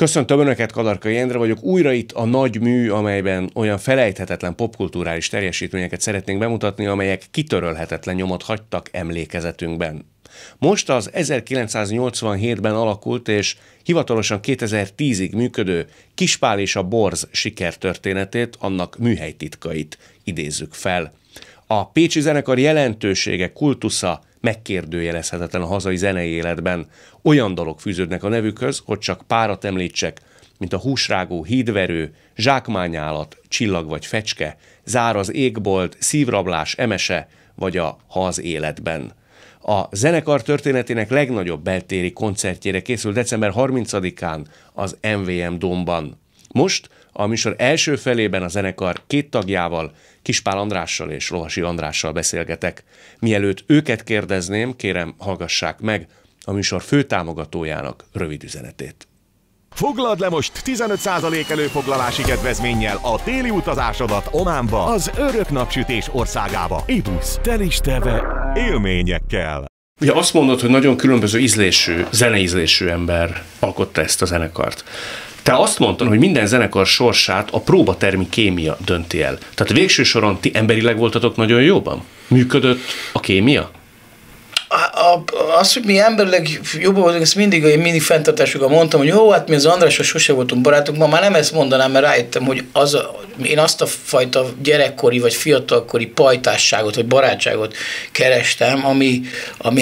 Köszöntöm Önöket, Kadarkai Endre vagyok. Újra itt a nagy mű, amelyben olyan felejthetetlen popkulturális teljesítményeket szeretnénk bemutatni, amelyek kitörölhetetlen nyomot hagytak emlékezetünkben. Most az 1987-ben alakult és hivatalosan 2010-ig működő Kispál és a Borz sikertörténetét, annak műhelytitkait idézzük fel. A pécsi zenekar jelentősége, kultusza megkérdőjelezhetetlen a hazai zenei életben. Olyan dolog fűződnek a nevükhöz, hogy csak párat említsek, mint a húsrágó, hídverő, zsákmányállat, csillag vagy fecske, zár az égbolt, szívrablás, emese, vagy a ha az életben. A zenekar történetének legnagyobb beltéri koncertjére készül december 30-án az MVM Dombban. Most a műsor első felében a zenekar két tagjával, Kispál Andrással és Lovasi Andrással beszélgetek. Mielőtt őket kérdezném, kérem hallgassák meg a műsor főtámogatójának rövid üzenetét. Foglald le most 15% előfoglalási kedvezménnyel a téli utazásodat Ománba, az örök napsütés országába. Ibusz, tel is teve élményekkel. Ugye azt mondod, hogy nagyon különböző ízlésű, zeneízlésű ember alkotta ezt a zenekart. Te azt mondtad, hogy minden zenekar sorsát a próbatermi kémia dönti el. Tehát végső soron ti emberileg voltatok nagyon jóban? Működött a kémia? Azt, hogy mi emberileg jobban voltunk, ezt mindig fenntartásukkal mondtam, hogy jó, hát mi az Andrással sose voltunk barátok, ma már nem ezt mondanám, mert rájöttem, hogy én azt a fajta gyerekkori vagy fiatalkori pajtásságot vagy barátságot kerestem, ami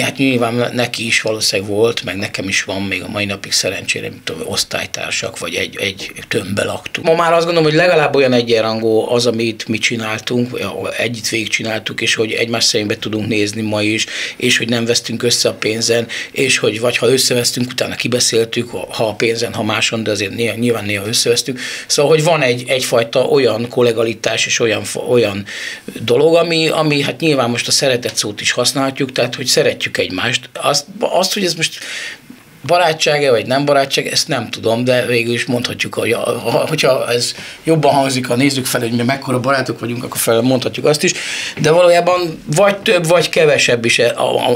hát nyilván neki is valószínűleg volt, meg nekem is van még a mai napig szerencsére, nem tudom, osztálytársak vagy egy tömbbe laktunk. Ma már azt gondolom, hogy legalább olyan egyenrangú az, amit mi csináltunk, együtt végigcsináltuk, és hogy egymás szemébe tudunk nézni ma is, és hogy nem vesztünk össze a pénzen, és hogy vagy ha összevesztünk, utána kibeszéltük, ha a pénzen, ha máson, de azért nyilván néha összevesztünk. Szóval, hogy van egyfajta olyan kollegalitás és olyan dolog, ami hát nyilván most a szeretet szót is használhatjuk, tehát hogy szeretjük egymást. Azt, hogy ez most barátsága vagy nem barátság, ezt nem tudom, de végül is mondhatjuk, hogyha ez jobban hangzik, ha nézzük fel, hogy mi mekkora barátok vagyunk, akkor fel mondhatjuk azt is, de valójában vagy több, vagy kevesebb is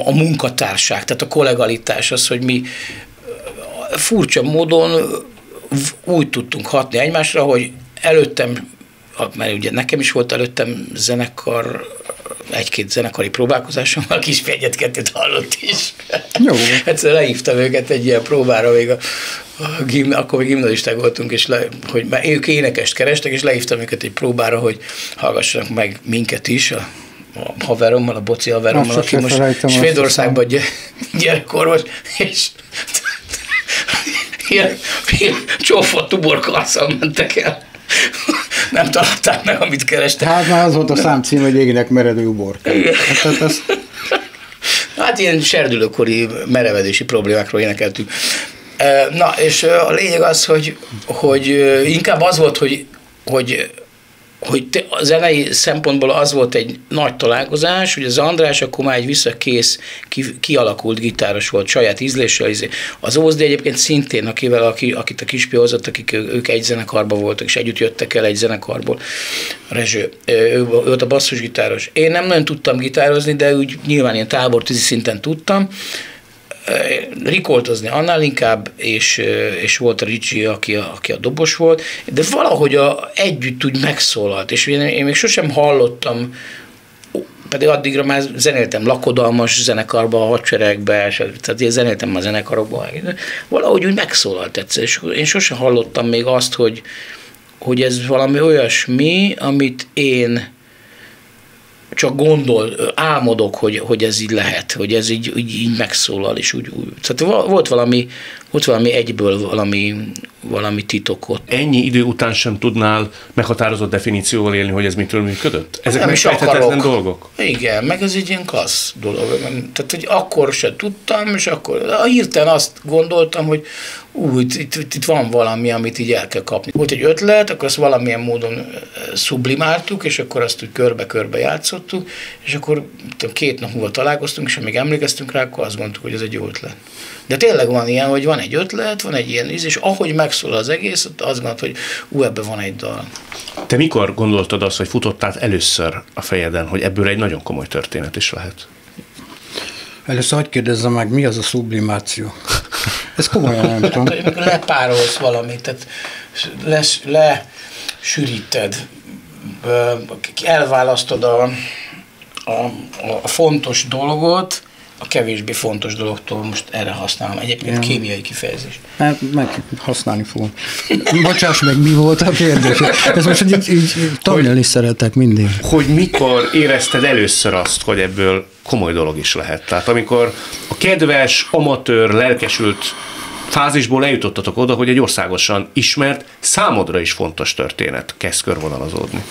a munkatárság, tehát a kollegalitás az, hogy mi furcsa módon úgy tudtunk hatni egymásra, hogy előttem, mert ugye nekem is volt előttem zenekar, egy-két zenekari próbálkozásommal, kis egyet-kettőt hallott is. Jó. Egyszer lehívtam őket egy ilyen próbára, még akkor még gimnazisták voltunk, és hogy már ők énekest kerestek, és lehívtam őket egy próbára, hogy hallgassanak meg minket is, a haverommal, a boci haverommal, aki most Svédországban gyerekorvos, és ilyen csófa tubor karszal mentek el. Nem találták meg, amit kerestek. Hát már az volt a számcím, hogy égnek meredő uborka. Hát, hát ilyen serdülőkori merevedési problémákról énekeltünk. Na, és a lényeg az, hogy inkább az volt, hogy a zenei szempontból az volt egy nagy találkozás, hogy az András akkor már egy visszakész, kialakult gitáros volt, saját ízléssel. Az Ózdi egyébként szintén, akit a Kispé hozott, ők egy zenekarban voltak, és együtt jöttek el egy zenekarból. Rezső, ő volt a basszusgitáros. Én nem nagyon tudtam gitározni, de úgy nyilván ilyen tábortűzi szinten tudtam. Rikoltozni annál inkább, és volt a Ricsi, aki a dobos volt, de valahogy együtt úgy megszólalt, és én még sosem hallottam, pedig addigra már zenéltem lakodalmas zenekarba, a hadseregbe, tehát én zenéltem már zenekarokba, valahogy úgy megszólalt egyszer, és én sosem hallottam még azt, hogy ez valami olyasmi, amit én csak álmodok, hogy ez így lehet, hogy ez így megszólal, és úgy. Tehát volt valami egyből, valami titokot. Ennyi idő után sem tudnál meghatározott definícióval élni, hogy ez mitől működött? Ezek megfejthetetlen dolgok? Igen, meg ez egy ilyen klassz dolog. Tehát, hogy akkor se tudtam, és akkor hirtelen azt gondoltam, hogy itt van valami, amit így el kell kapni. Volt egy ötlet, akkor azt valamilyen módon szublimáltuk, és akkor azt úgy körbe-körbe játszottuk, és akkor két nap múlva találkoztunk, és amíg emlékeztünk rá, akkor azt gondoltuk, hogy ez egy jó ötlet. De tényleg van ilyen, hogy van egy ötlet, van egy ilyen íz, és ahogy megszólal az egész, azt gondolt, hogy ebben van egy dal. Te mikor gondoltad azt, hogy futott át először a fejeden, hogy ebből egy nagyon komoly történet is lehet? Először hadd kérdezzem meg, mi az a sublimáció? Ez komolyan nem tudom. Lepárolsz valamit, tehát lesüríted, elválasztod a fontos dolgot a kevésbé fontos dologtól, most erre használom. Egyébként kémiai kifejezés. Hát meg használni fogom. Bocsáss meg, mi volt a kérdés? Ez most így tanulni szeretek mindig. Hogy mikor érezted először azt, hogy ebből komoly dolog is lehet? Tehát amikor a kedves, amatőr, lelkesült fázisból eljutottatok oda, hogy egy országosan ismert, számodra is fontos történet kezd körvonalazódni.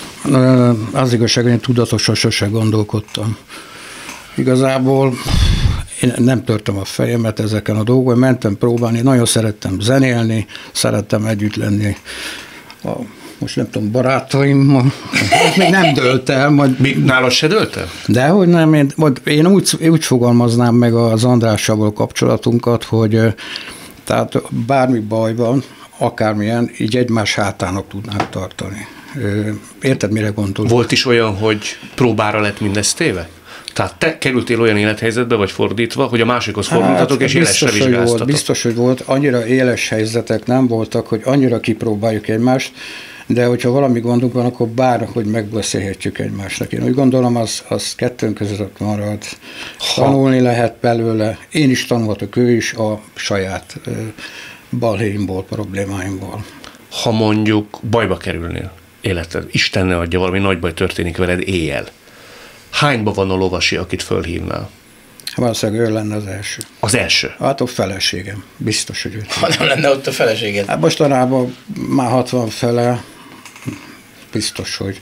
Az igazság, hogy én tudatosan sose gondolkodtam. Igazából én nem törtem a fejemet ezeken a dolgokon, mentem próbálni, nagyon szerettem zenélni, szerettem együtt lenni most nem tudom, barátaimmal, még nem dőlt el. Még nálad se dőlt el? Dehogy nem, én úgy fogalmaznám meg az Andrással való kapcsolatunkat, hogy tehát bármi baj van, akármilyen, így egymás hátának tudnánk tartani. Érted, mire gondolok? Volt is olyan, hogy próbára lett mindez téve? Tehát te kerültél olyan élethelyzetbe, vagy fordítva, hogy a másikhoz fordultatok, és élesre vizsgáztatok. Biztos, hogy volt. Annyira éles helyzetek nem voltak, hogy annyira kipróbáljuk egymást, de hogyha valami gondunk van, akkor bárhogy megbeszélhetjük egymásnak. Én úgy gondolom, az kettőnk között marad. Tanulni lehet belőle. Én is tanulhatok, ő is a saját balhéimból, problémáimból. Ha mondjuk bajba kerülnél életed, Isten ne adja, valami nagy baj történik veled éjjel, hányba van a Lovasi, akit fölhívnál? Valószínűleg ő lenne az első. Az első? Hát a feleségem. Biztos, hogy ő. Ha nem lenne ott a feleséged. Hát mostanában már 60 fele, biztos, hogy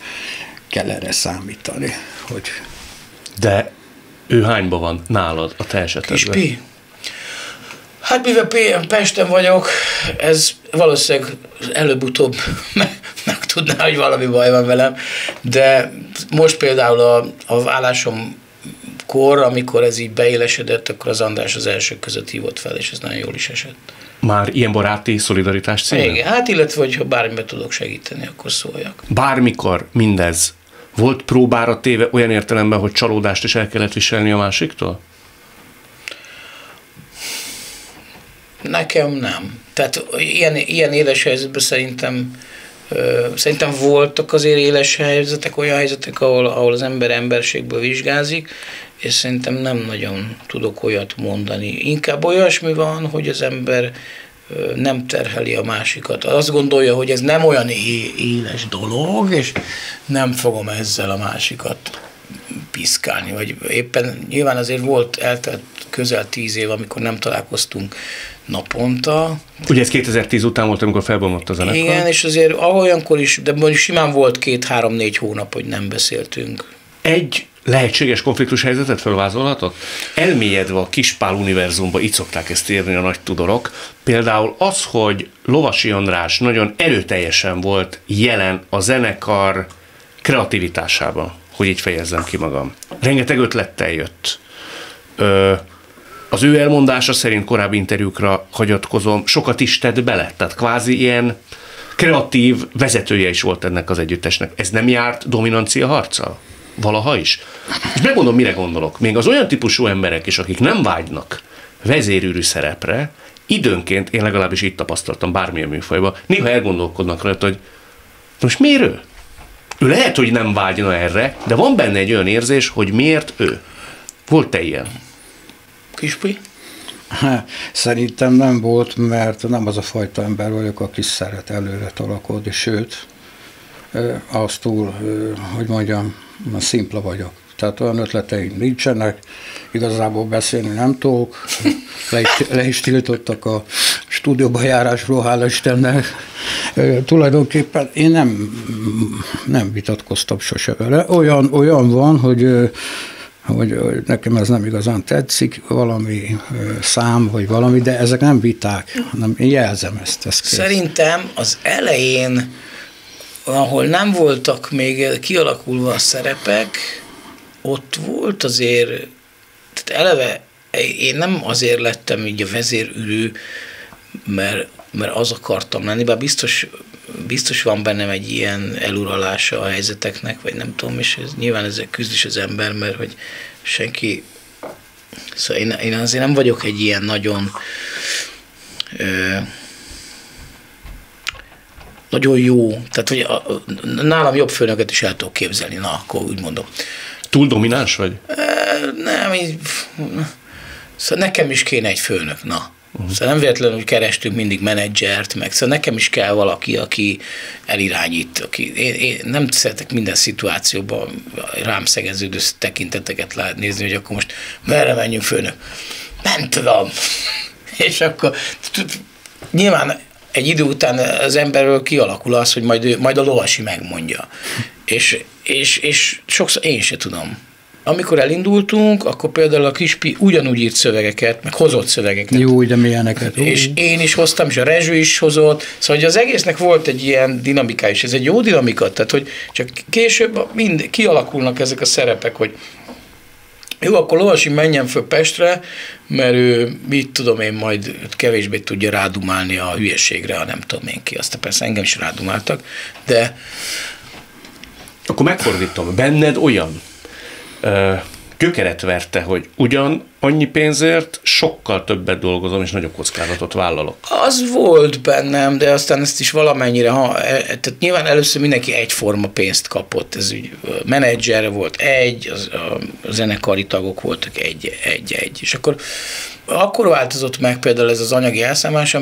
kell erre számítani. Hogy... De ő hányba van nálad a te esetedben? Kispi? Hát mivel Pesten vagyok, ez valószínűleg előbb-utóbb meg tudná, hogy valami baj van velem, de most például a vállásomkor, amikor ez így beélesedett, akkor az András az elsők között hívott fel, és ez nagyon jól is esett. Már ilyen baráti szolidaritást címben? Igen, hát illetve, hogyha bármiben tudok segíteni, akkor szóljak. Bármikor mindez volt próbára téve olyan értelemben, hogy csalódást is el kellett viselni a másiktól? Nekem nem. Tehát ilyen éles helyzetben szerintem voltak azért éles helyzetek, olyan helyzetek, ahol az ember emberségből vizsgázik, és szerintem nem nagyon tudok olyat mondani. Inkább olyasmi van, hogy az ember nem terheli a másikat. Azt gondolja, hogy ez nem olyan éles dolog, és nem fogom ezzel a másikat piszkálni, vagy éppen nyilván azért volt eltelt közel 10 év, amikor nem találkoztunk naponta. Ugye ez 2010 után volt, amikor felbomlott a zenekar. Igen, és azért olyankor is, de mondjuk simán volt 2-3-4 hónap, hogy nem beszéltünk. Egy lehetséges konfliktus helyzetet felvázolhatok? Elmélyedve a Kispál univerzumba, itt szokták ezt érni a nagy tudorok, például az, hogy Lovasi András nagyon erőteljesen volt jelen a zenekar kreativitásában, hogy így fejezzem ki magam. Rengeteg ötlettel jött. Az ő elmondása szerint korábbi interjúkra hagyatkozom, sokat is tett bele, tehát kvázi ilyen kreatív vezetője is volt ennek az együttesnek. Ez nem járt dominancia harccal? Valaha is? És megmondom, mire gondolok. Még az olyan típusú emberek is, akik nem vágynak vezérűrű szerepre, időnként, én legalábbis így tapasztaltam bármilyen műfajban, néha elgondolkodnak rajta, hogy most miért ő? Ő lehet, hogy nem vágyna erre, de van benne egy olyan érzés, hogy miért ő. Volt-e ilyen? Kispi? Szerintem nem volt, mert nem az a fajta ember vagyok, aki szeret előre tolakodni, sőt, az túl, hogy mondjam, szimpla vagyok. Tehát olyan ötleteim nincsenek, igazából beszélni nem tudok, le is tiltottak a stúdióba járásról, hála Istennek. Tulajdonképpen én nem vitatkoztam sose vele. Olyan van, hogy nekem ez nem igazán tetszik, valami szám, vagy valami, de ezek nem viták, hanem én jelzem ezt. Szerintem az elején, ahol nem voltak még kialakulva a szerepek, ott volt azért, tehát eleve én nem azért lettem így a vezérülő, mert az akartam lenni, bár biztos van bennem egy ilyen eluralása a helyzeteknek, vagy nem tudom, és ez, nyilván ezzel küzd is az ember, mert hogy senki... Szóval én azért nem vagyok egy ilyen nagyon Nagyon jó, tehát hogy nálam jobb főnöket is el tudok képzelni, na, akkor úgy mondom. Túl domináns vagy? Nem, így, szóval nekem is kéne egy főnök, na. Szóval nem véletlenül, hogy kerestünk mindig menedzsert, meg szóval nekem is kell valaki, aki elirányít, aki én nem szeretek minden szituációban rám szegeződő tekinteteket nézni, hogy akkor most merre menjünk főnök? Nem tudom. És akkor nyilván egy idő után az emberről kialakul az, hogy majd a lovasi megmondja. És sokszor én se tudom. Amikor elindultunk, akkor például a Kispi ugyanúgy írt szövegeket, meg hozott szövegeket. Jó, de milyeneket. És én is hoztam, és a Rezső is hozott. Szóval az egésznek volt egy ilyen dinamikája, és ez egy jó dinamika, tehát hogy csak később kialakulnak ezek a szerepek, hogy jó, akkor Lovasi menjen föl Pestre, mert ő, mit tudom én, majd kevésbé tudja rádumálni a hülyeségre, ha nem tudom én ki. Aztán persze engem is rádumáltak, de... Akkor megfordítom, benned olyan kökeret verte, hogy ugyan annyi pénzért sokkal többet dolgozom, és nagyobb kockázatot vállalok. Az volt bennem, de aztán ezt is valamennyire, tehát nyilván először mindenki egyforma pénzt kapott, ez úgy menedzser volt egy, a zenekari tagok voltak egy-egy, és akkor változott meg például ez az anyagi elszámolás,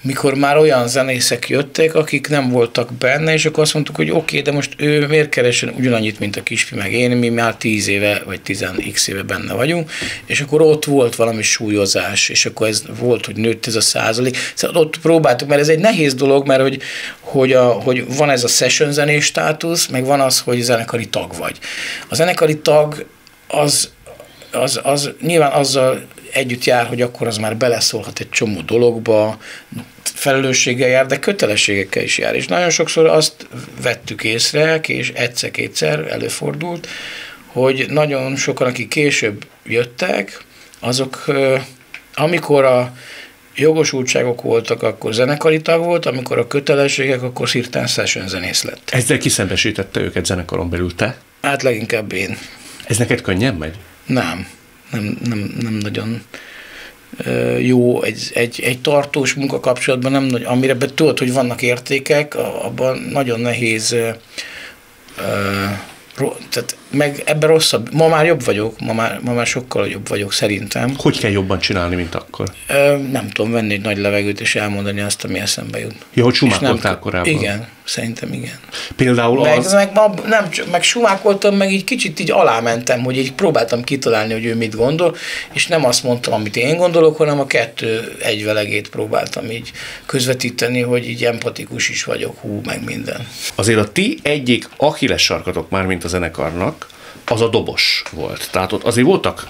mikor már olyan zenészek jöttek, akik nem voltak benne, és akkor azt mondtuk, hogy oké, de most ő miért keresen ugyanannyit, mint a Kispi meg én, mi már 10 éve, vagy 10x éve benne vagyunk, és akkor ott volt valami súlyozás, és akkor ez volt, hogy nőtt ez a százalék. Szóval ott próbáltuk, mert ez egy nehéz dolog, mert hogy van ez a session zenés státusz, meg van az, hogy zenekari tag vagy. A zenekari tag az nyilván azzal együtt jár, hogy akkor az már beleszólhat egy csomó dologba, felelősséggel jár, de kötelességekkel is jár. És nagyon sokszor azt vettük észre, és egyszer-kétszer előfordult, hogy nagyon sokan, akik később jöttek, azok, amikor a jogosultságok voltak, akkor zenekari tag volt, amikor a kötelességek, akkor hirtelen session zenész lett. Ezzel kiszembesítette őket zenekaron belül te? Hát leginkább én. Ez neked könnyen megy? Nem nagyon jó, egy tartós munkakapcsolatban, nem nagy, amire tudod, hogy vannak értékek, abban nagyon nehéz, tehát meg ebben rosszabb, ma már jobb vagyok, ma már sokkal jobb vagyok szerintem. Hogy kell jobban csinálni, mint akkor? Nem tudom, venni egy nagy levegőt és elmondani azt, ami eszembe jut. Ja, hogy sumákoltál korábban. Igen, szerintem igen. Például meg sumákoltam, meg így kicsit így alámentem, hogy így próbáltam kitalálni, hogy ő mit gondol, és nem azt mondtam, amit én gondolok, hanem a kettő egyvelegét próbáltam így közvetíteni, hogy így empatikus is vagyok, hú, meg minden. Azért a ti egyik achillessarkatok már, mint a zenekarnak, az a dobos volt. Tehát ott azért voltak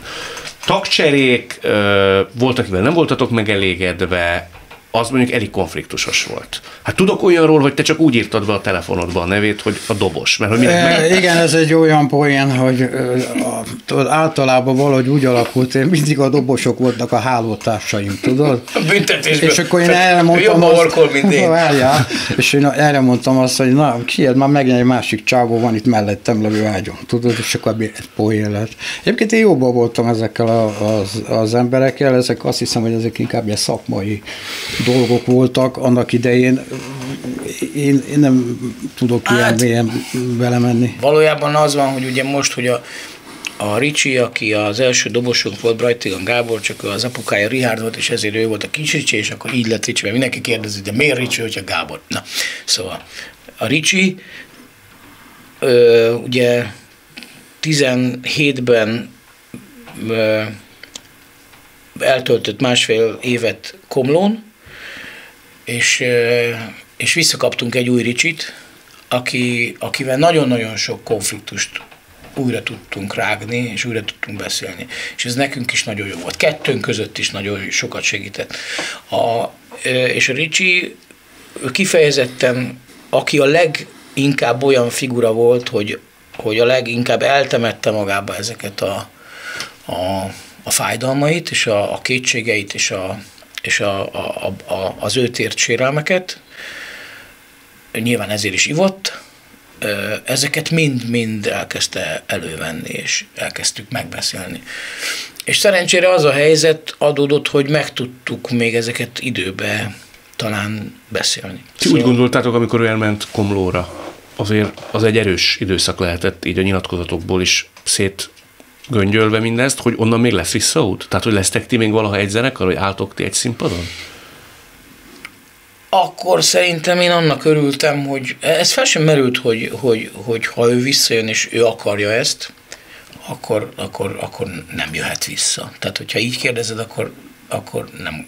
tagcserék, volt, akivel nem voltatok megelégedve, az mondjuk elég konfliktusos volt. Hát tudok olyanról, hogy te csak úgy írtad be a telefonodba a nevét, hogy a dobos. Mert, hogy igen, ez egy olyan poén, hogy általában valahogy úgy alakult, én mindig a dobosok voltak a hálótársaim, tudod? A büntetésből. És akkor én erre mondtam azt, hogy na, kiért, már megint egy másik csávó van itt mellettem levő ágyon, tudod? És akkor egy poén lett. Egyébként én jobban voltam ezekkel az emberekkel, ezek azt hiszem, hogy ezek inkább ilyen szakmai dolgok voltak annak idején, én nem tudok ilyen belemenni. Valójában az van, hogy ugye most, hogy a Ricsi, aki az első dobosunk volt, Brajtigán Gábor, csak az apukája Richard volt, és ezért ő volt a kis Ricsi, és akkor így lett Ricsi, mert mindenki kérdezi, de miért Ricsi, hogyha Gábor? Na, szóval a Ricsi ugye 17-ben eltöltött másfél évet Komlón, és visszakaptunk egy új Ricsit, akivel nagyon-nagyon sok konfliktust újra tudtunk rágni, és újra tudtunk beszélni. És ez nekünk is nagyon jó volt. Kettőnk között is nagyon sokat segített. És a Ricsi kifejezetten, aki a leginkább olyan figura volt, hogy a leginkább eltemette magába ezeket a fájdalmait, és a kétségeit, és az őt ért sérelmeket. Nyilván ezért is ivott, ezeket mind-mind elkezdte elővenni, és elkezdtük megbeszélni. És szerencsére az a helyzet adódott, hogy meg tudtuk még ezeket időbe talán beszélni. Ti úgy gondoltátok, amikor ő elment Komlóra, azért az egy erős időszak lehetett, így a nyilatkozatokból is szétgöngyölve mindezt, hogy onnan még lesz visszaút? Tehát, hogy lesztek ti még valaha egy zenekar, hogy álltok ti egy színpadon? Akkor szerintem én annak örültem, hogy ez fel sem merült, hogy ha ő visszajön és ő akarja ezt, akkor nem jöhet vissza. Tehát, hogyha így kérdezed, akkor nem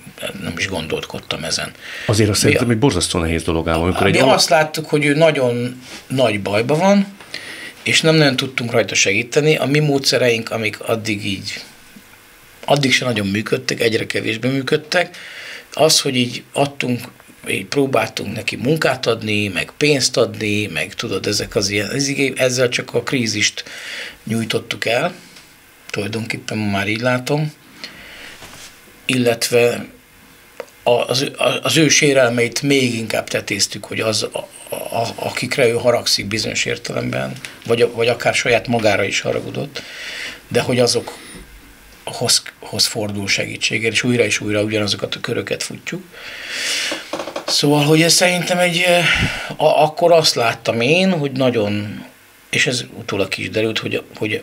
is gondolkodtam ezen. Azért azt szerintem egy borzasztó nehéz dolog ám. Mi azt láttuk, hogy ő nagyon nagy bajban van, és nem nagyon tudtunk rajta segíteni. A mi módszereink, amik addig se nagyon működtek, egyre kevésbé működtek, az, hogy így próbáltunk neki munkát adni, meg pénzt adni, meg tudod, ezzel csak a krízist nyújtottuk el, tulajdonképpen már így látom, illetve az ő sérelmeit még inkább tetéztük, hogy akikre ő haragszik bizonyos értelemben, vagy akár saját magára is haragudott, de hogy azokhoz fordul segítségért, és újra ugyanazokat a köröket futjuk. Szóval, hogy ez szerintem akkor azt láttam én, hogy nagyon, és ez utólag is derült,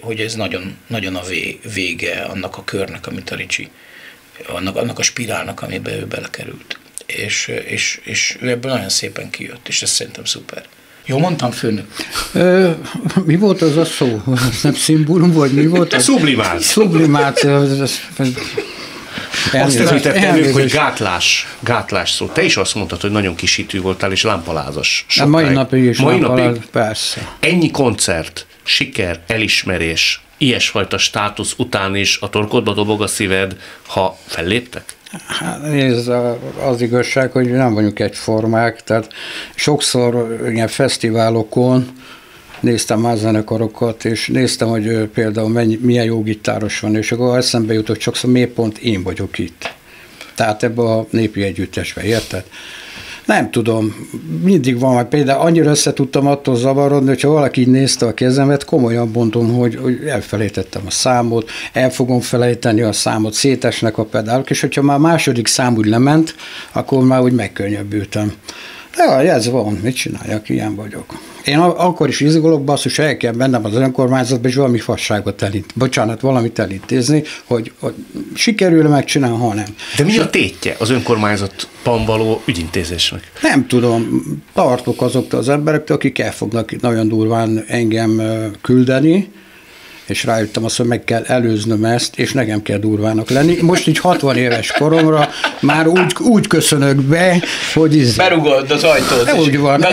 hogy ez nagyon, nagyon a vége annak a körnek, amit a Ricsi, annak a spirálnak, amiben ő belekerült. És ő ebből nagyon szépen kijött, és ez szerintem szuper. Jól mondtam, főnök? Mi volt az a szó? Nem szimbólum, vagy mi volt? Szublimát. Szublimát. Azt említettem ők, hogy gátlás szó. Te is azt mondtad, hogy nagyon kisítő voltál, és lámpalázas. A mai napig is lámpaláz, persze. Ennyi koncert, siker, elismerés, ilyesfajta státusz után is a torkodba dobog a szíved, ha felléptek? Hát nézd, az igazság, hogy nem vagyunk egyformák, tehát sokszor ilyen fesztiválokon néztem más zenekarokat, és néztem, hogy például milyen jó gitáros van, és akkor eszembe jutott sokszor, miért pont én vagyok itt. Tehát ebbe a népi együttesbe, érted? Nem tudom, mindig van már például, annyira össze tudtam attól zavarodni, hogyha valaki így nézte a kezemet, komolyan mondom, hogy elfelejtettem a számot, el fogom felejteni a számot, szétesnek a pedálok, és hogyha már második szám úgy lement, akkor már úgy megkönnyebbültem. De ez van, mit csináljak, ilyen vagyok. Én akkor is izgulok, basszus, el kell bennem az önkormányzatban, és valami fasságot valamit elintézni, hogy sikerül megcsinálni, ha nem. De mi a tétje az önkormányzatban való ügyintézésnek? Nem tudom, tartok azoktól az emberektől, akik el fognak nagyon durván engem küldeni, és rájöttem azt, hogy meg kell előznöm ezt, és nekem kell durvának lenni. Most így 60 éves koromra már úgy köszönök be, hogy berugod az ajtót, úgy van,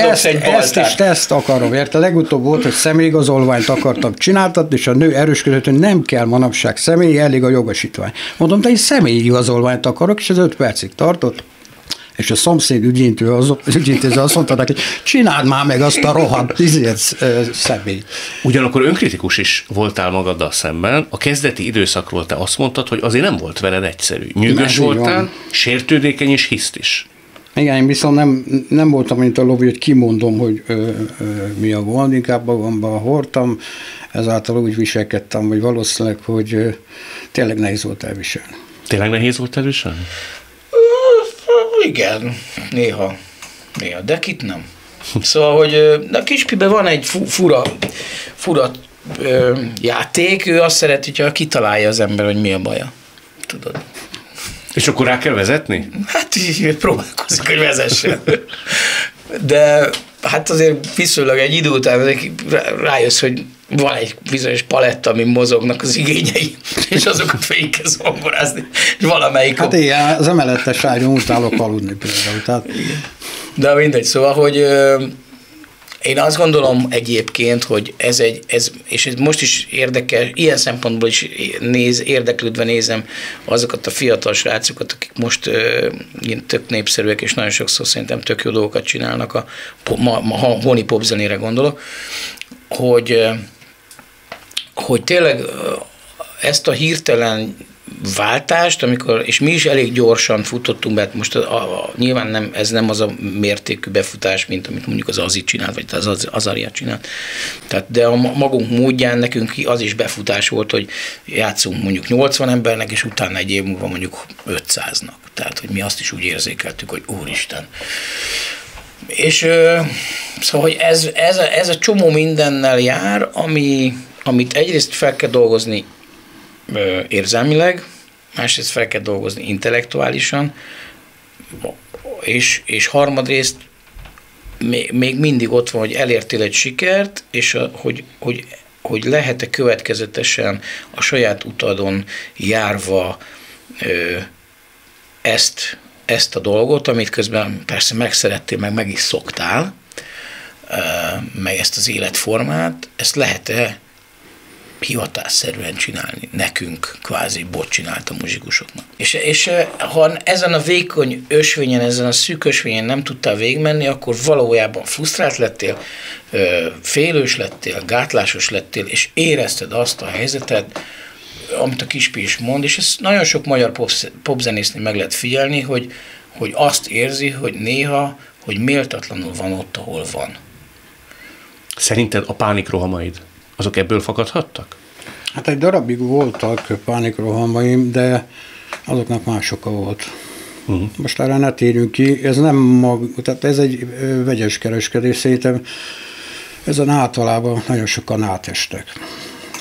ezt akarom, érted? Legutóbb volt, hogy személyigazolványt akartam csináltatni, és a nő erősködött, hogy nem kell manapság személyi, elég a jogosítvány. Mondom, de én személyigazolványt akarok, és ez 5 percig tartott. És a szomszéd ügyintéző azt mondta neki, csináld már meg azt a rohadt személyt. Ugyanakkor önkritikus is voltál magaddal szemben. A kezdeti időszakról te azt mondtad, hogy azért nem volt veled egyszerű. Nyűgös voltál, sértődékeny és hisztis. Igen, én viszont nem voltam, mint a Lovi, hogy kimondom, hogy mi a gond, inkább magamba hordtam, ezáltal úgy viselkedtem, hogy valószínűleg, hogy tényleg nehéz volt elviselni. Tényleg nehéz volt elviselni? Igen, néha, de kit nem. Szóval, hogy a Kispiben van egy fura játék, ő azt szeret, hogyha kitalálja az ember, hogy mi a baja. Tudod. És akkor rá kell vezetni? Hát így próbálkozik, hogy vezessen. De hát azért viszonylag egy idő után rájössz, hogy van egy bizonyos paletta, amin mozognak az igényei, és azokat végig kell zongorázni, és valamelyik... Hát igen, az emeletes ágyon utálok aludni például, tehát... De mindegy, szóval, hogy én azt gondolom egyébként, hogy és ez most is érdekel, ilyen szempontból is érdeklődve nézem azokat a fiatal srácokat, akik most ilyen tök népszerűek, és nagyon sokszor szerintem tök jó dolgokat csinálnak, a honi popzenére gondolok, hogy tényleg ezt a hirtelen váltást, amikor, és mi is elég gyorsan futottunk, mert most nyilván nem, ez nem az a mértékű befutás, mint amit mondjuk az Azit csinált, vagy az Azariát csinált. Tehát, de a magunk módján nekünk az is befutás volt, hogy játszunk mondjuk 80 embernek, és utána egy év múlva mondjuk 500-nak. Tehát, hogy mi azt is úgy érzékeltük, hogy úristen. És szóval, hogy ez a csomó mindennel jár, amit egyrészt fel kell dolgozni érzelmileg, másrészt fel kell dolgozni intellektuálisan, és harmadrészt még mindig ott van, hogy elértél egy sikert, és hogy lehet-e következetesen a saját utadon járva ezt a dolgot, amit közben persze megszerettél, meg is szoktál, meg ezt az életformát, ezt lehet-e hivatásszerűen csinálni, nekünk kvázi bot csinált a muzsikusoknak. És ha ezen a vékony ösvényen, ezen a szűk ösvényen nem tudtál végigmenni, akkor valójában frusztrált lettél, félős lettél, gátlásos lettél, és érezted azt a helyzetet, amit a Kispi is mond, és ezt nagyon sok magyar popzenésznél meg lehet figyelni, hogy azt érzi, hogy néha, hogy méltatlanul van ott, ahol van. Szerinted a pánikrohamaid azok ebből fakadhattak? Hát egy darabig voltak pánikrohamaim, de azoknak más oka volt. Most erre ne térjünk ki, ez nem tehát ez egy vegyes kereskedés, szerintem ezen általában nagyon sokan átestek.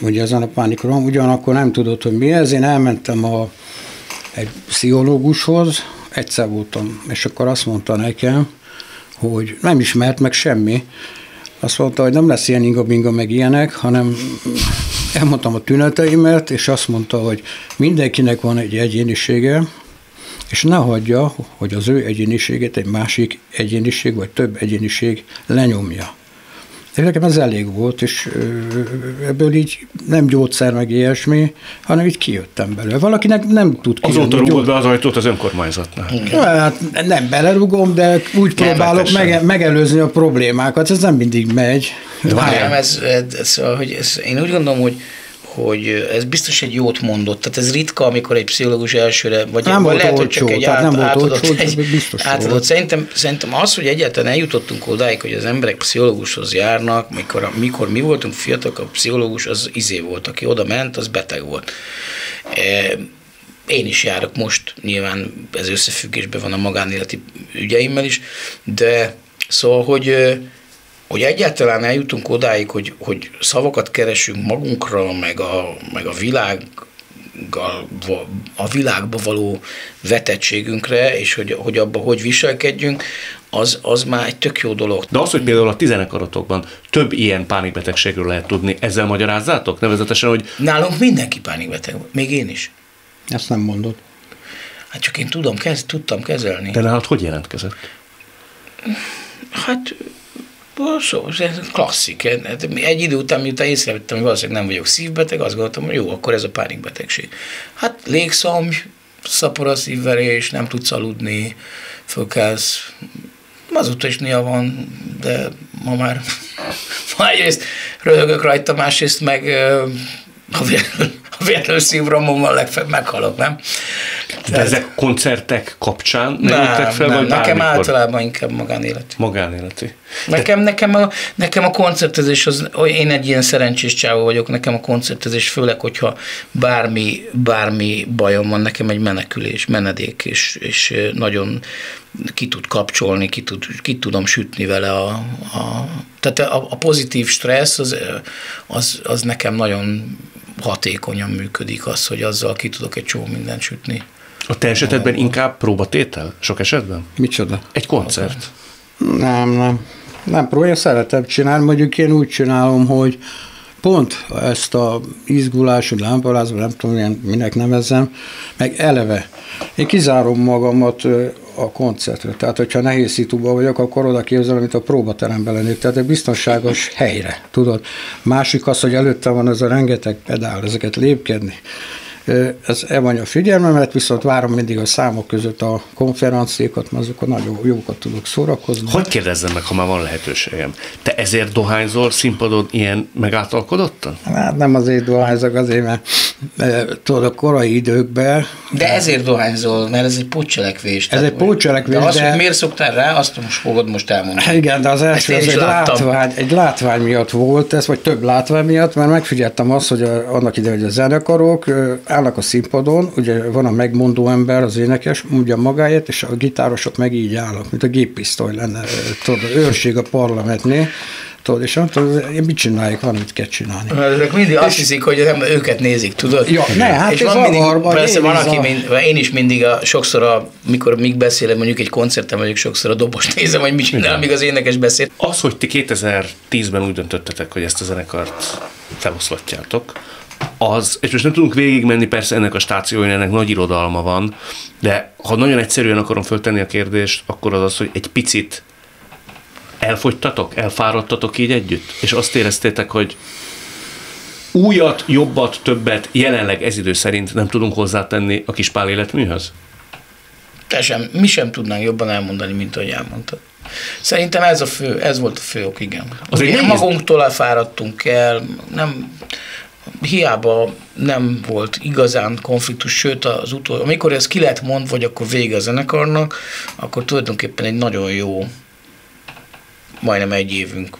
Ugye ezen a pánikroham, ugyanakkor nem tudod, hogy mi ez, én elmentem egy pszichológushoz, egyszer voltam, és akkor azt mondta nekem, hogy nem ismert meg semmi. Azt mondta, hogy nem lesz ilyen inga-binga meg ilyenek, hanem elmondtam a tüneteimet, és azt mondta, hogy mindenkinek van egy egyénisége, és ne hagyja, hogy az ő egyéniségét egy másik egyéniség, vagy több egyéniség lenyomja. És nekem ez elég volt, és ebből így nem gyógyszer meg ilyesmi, hanem így kijöttem belőle. Valakinek nem tud kijönni. Azóta rúgod be az ajtót az önkormányzatnál. Hát nem belerugom, de úgy próbálok megelőzni a problémákat, ez nem mindig megy. Én úgy gondolom, hogy ez biztos egy jót mondott. Tehát ez ritka, amikor egy pszichológus elsőre, vagy nem volt lehet, olcsó, hogy csak egy átadott. Szerintem az, hogy egyáltalán eljutottunk odáig, hogy az emberek pszichológushoz járnak, mikor mi voltunk fiatalok, a pszichológus az izé volt, aki oda ment, az beteg volt. Én is járok most, nyilván ez összefüggésben van a magánéleti ügyeimmel is, de szóval, hogy egyáltalán eljutunk odáig, hogy szavakat keresünk magunkra, meg a világba való vetettségünkre, és hogy abba hogy viselkedjünk, az már egy tök jó dolog. De az, hogy például a tizenekaratokban több ilyen pánikbetegségről lehet tudni, ezzel magyarázzátok? Nevezetesen, hogy... Nálunk mindenki pánikbeteg, még én is. Ezt nem mondod. Hát csak én tudtam kezelni. De nálad hogy jelentkezett? Hát... Szóval klasszik. Egy idő után, miután észrevettem, hogy valószínűleg nem vagyok szívbeteg, azt gondoltam, hogy jó, akkor ez a pánikbetegség. Hát légszomj, szapora szívverés, nem tudsz aludni, fölkelsz. Azóta is néha van, de ma már egyrészt röhögök rajta, másrészt meg a véletlenül szívromommal legfeljebb meghalok, nem? De ezek koncertek kapcsán nem jöttek fel, vagy nekem általában inkább magánéleti. Magánéleti. Nekem a koncertezés, én egy ilyen szerencsés csávó vagyok, nekem a koncertezés, főleg, hogyha bármi bajom van, nekem egy menekülés, menedék, és nagyon ki tud kapcsolni, ki tudom sütni vele tehát a pozitív stressz, az nekem nagyon hatékonyan működik az, hogy azzal ki tudok egy csomó mindent sütni. A te esetedben inkább próbatétel? Sok esetben? Micsoda? Egy koncert. Nem próbálja, szeretem csinálni, mondjuk én úgy csinálom, hogy pont ezt a izgulás, hogy lámpalázban, nem tudom, minek nevezzem, meg eleve. Én kizárom magamat a koncertre, tehát hogyha nehéz szitúban vagyok, akkor oda képzelem, mint a próbateremben lennék, tehát egy biztonságos helyre, tudod. Másik az, hogy előtte van ez a rengeteg pedál, ezeket lépkedni, Ez elvonja a figyelmemet, viszont várom mindig a számok között a konferenciákat, mert azokon nagyon jókat tudok szórakozni. Hogy kérdezzem meg, ha már van lehetőségem? Te ezért dohányzol színpadon ilyen megáltalkodottan? Hát nem azért dohányzok, azért, mert tudod, a korai időkben... De ezért dohányzol, mert ez egy pótcselekvés. Ez egy pótcselekvés, de... azt, hogy miért szoktál rá, azt most fogod most elmondani. Igen, de az első az egy látvány miatt volt ez, vagy több látvány miatt, mert megfigyeltem azt, hogy annak idején, hogy a zenekarok állnak a színpadon, ugye van a megmondó ember, az énekes, mondja magáért, és a gitárosok meg így állnak, mint a géppisztoly lenne, tudod, őrség a parlamentnél, tudod, és én mit csinálják, van, mit kell csinálni. Ők mindig azt hiszik, hogy nem őket nézik, tudod? Ja, ne, hát és van mindig, persze van, aki, én is mindig mikor beszélek, mondjuk egy koncerten vagyok, sokszor a dobost nézem, hogy mit csinál, amíg az énekes beszél. Az, hogy ti 2010-ben úgy döntöttetek, hogy ezt a zenekart feloszlatjátok, az, és most nem tudunk végigmenni, persze ennek a stációin, ennek nagy irodalma van, de ha nagyon egyszerűen akarom föltenni a kérdést, akkor az az, hogy egy picit elfogytatok, elfáradtatok így együtt, és azt éreztétek, hogy újat, jobbat, többet jelenleg ez idő szerint nem tudunk hozzátenni a Kispál életműhöz? Mi sem tudnánk jobban elmondani, mint ahogy elmondtad. Szerintem ez volt a fő ok, igen. Azért magunktól elfáradtunk el, hiába nem volt igazán konfliktus, sőt az utolsó, amikor ez ki lett mondva, hogy akkor vége a zenekarnak, akkor tulajdonképpen egy nagyon jó, majdnem egy évünk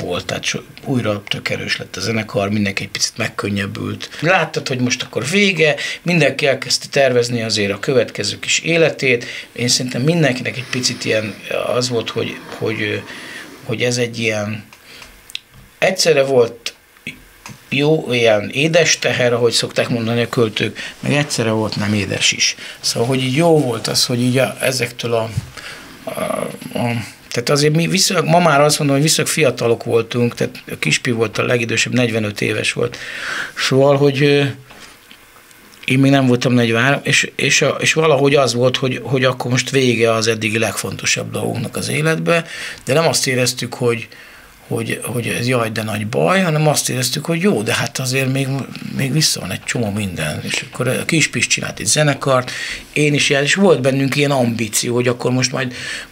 volt, tehát újra tök erős lett a zenekar, mindenki egy picit megkönnyebbült. Láttad, hogy most akkor vége, mindenki elkezdte tervezni azért a következő kis életét. Én szerintem mindenkinek egy picit ilyen az volt, hogy ez egy ilyen, egyszerre volt jó, ilyen édes teher, ahogy szokták mondani a költők, meg egyszerre volt nem édes is. Szóval, hogy így jó volt az, hogy így ezektől tehát azért mi viszonylag, ma már azt mondom, hogy viszonylag fiatalok voltunk, tehát a Kispi volt a legidősebb, 45 éves volt. Szóval, hogy én még nem voltam 43, és valahogy az volt, hogy akkor most vége az eddigi legfontosabb dolgunknak az életbe, de nem azt éreztük, hogy ez jaj, de nagy baj, hanem azt éreztük, hogy jó, de hát azért még vissza van egy csomó minden. És akkor a Kispi is csinált egy zenekart, én is jár, és volt bennünk ilyen ambíció, hogy akkor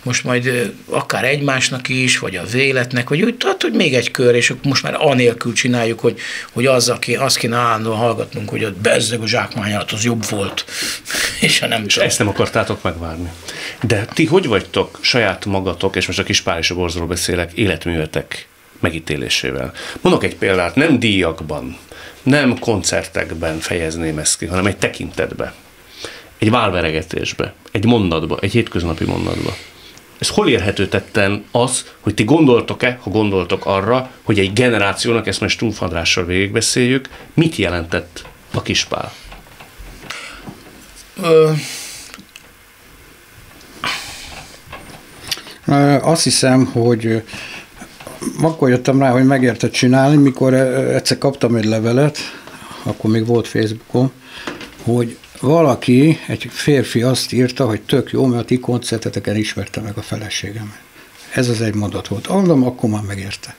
most majd akár egymásnak is, vagy az életnek, vagy úgy, tehát, hogy még egy kör, és most már anélkül csináljuk, hogy azt kéne állandóan hallgatnunk, hogy a bezzeg a zsákmány alatt az jobb volt. És nem csak. Ezt nem akartátok megvárni. De ti hogy vagytok saját magatok, és most a Kispál és a Borzról beszélek, életművetek megítélésével? Mondok egy példát, nem díjakban, nem koncertekben fejezném ezt ki, hanem egy tekintetbe, egy válveregetésbe, egy mondatba, egy hétköznapi mondatba. Ez hol érhető tetten az, hogy ti gondoltok-e, ha gondoltok arra, hogy egy generációnak, ezt most Stumpf Andrással végigbeszéljük, mit jelentett a Kispál? Azt hiszem, hogy akkor jöttem rá, hogy megértett csinálni, mikor egyszer kaptam egy levelet, akkor még volt Facebookon, hogy valaki, egy férfi azt írta, hogy tök jó, mert a ti koncerteteken ismerte meg a feleségemet. Ez az egy mondat volt. Adom, akkor már megérte.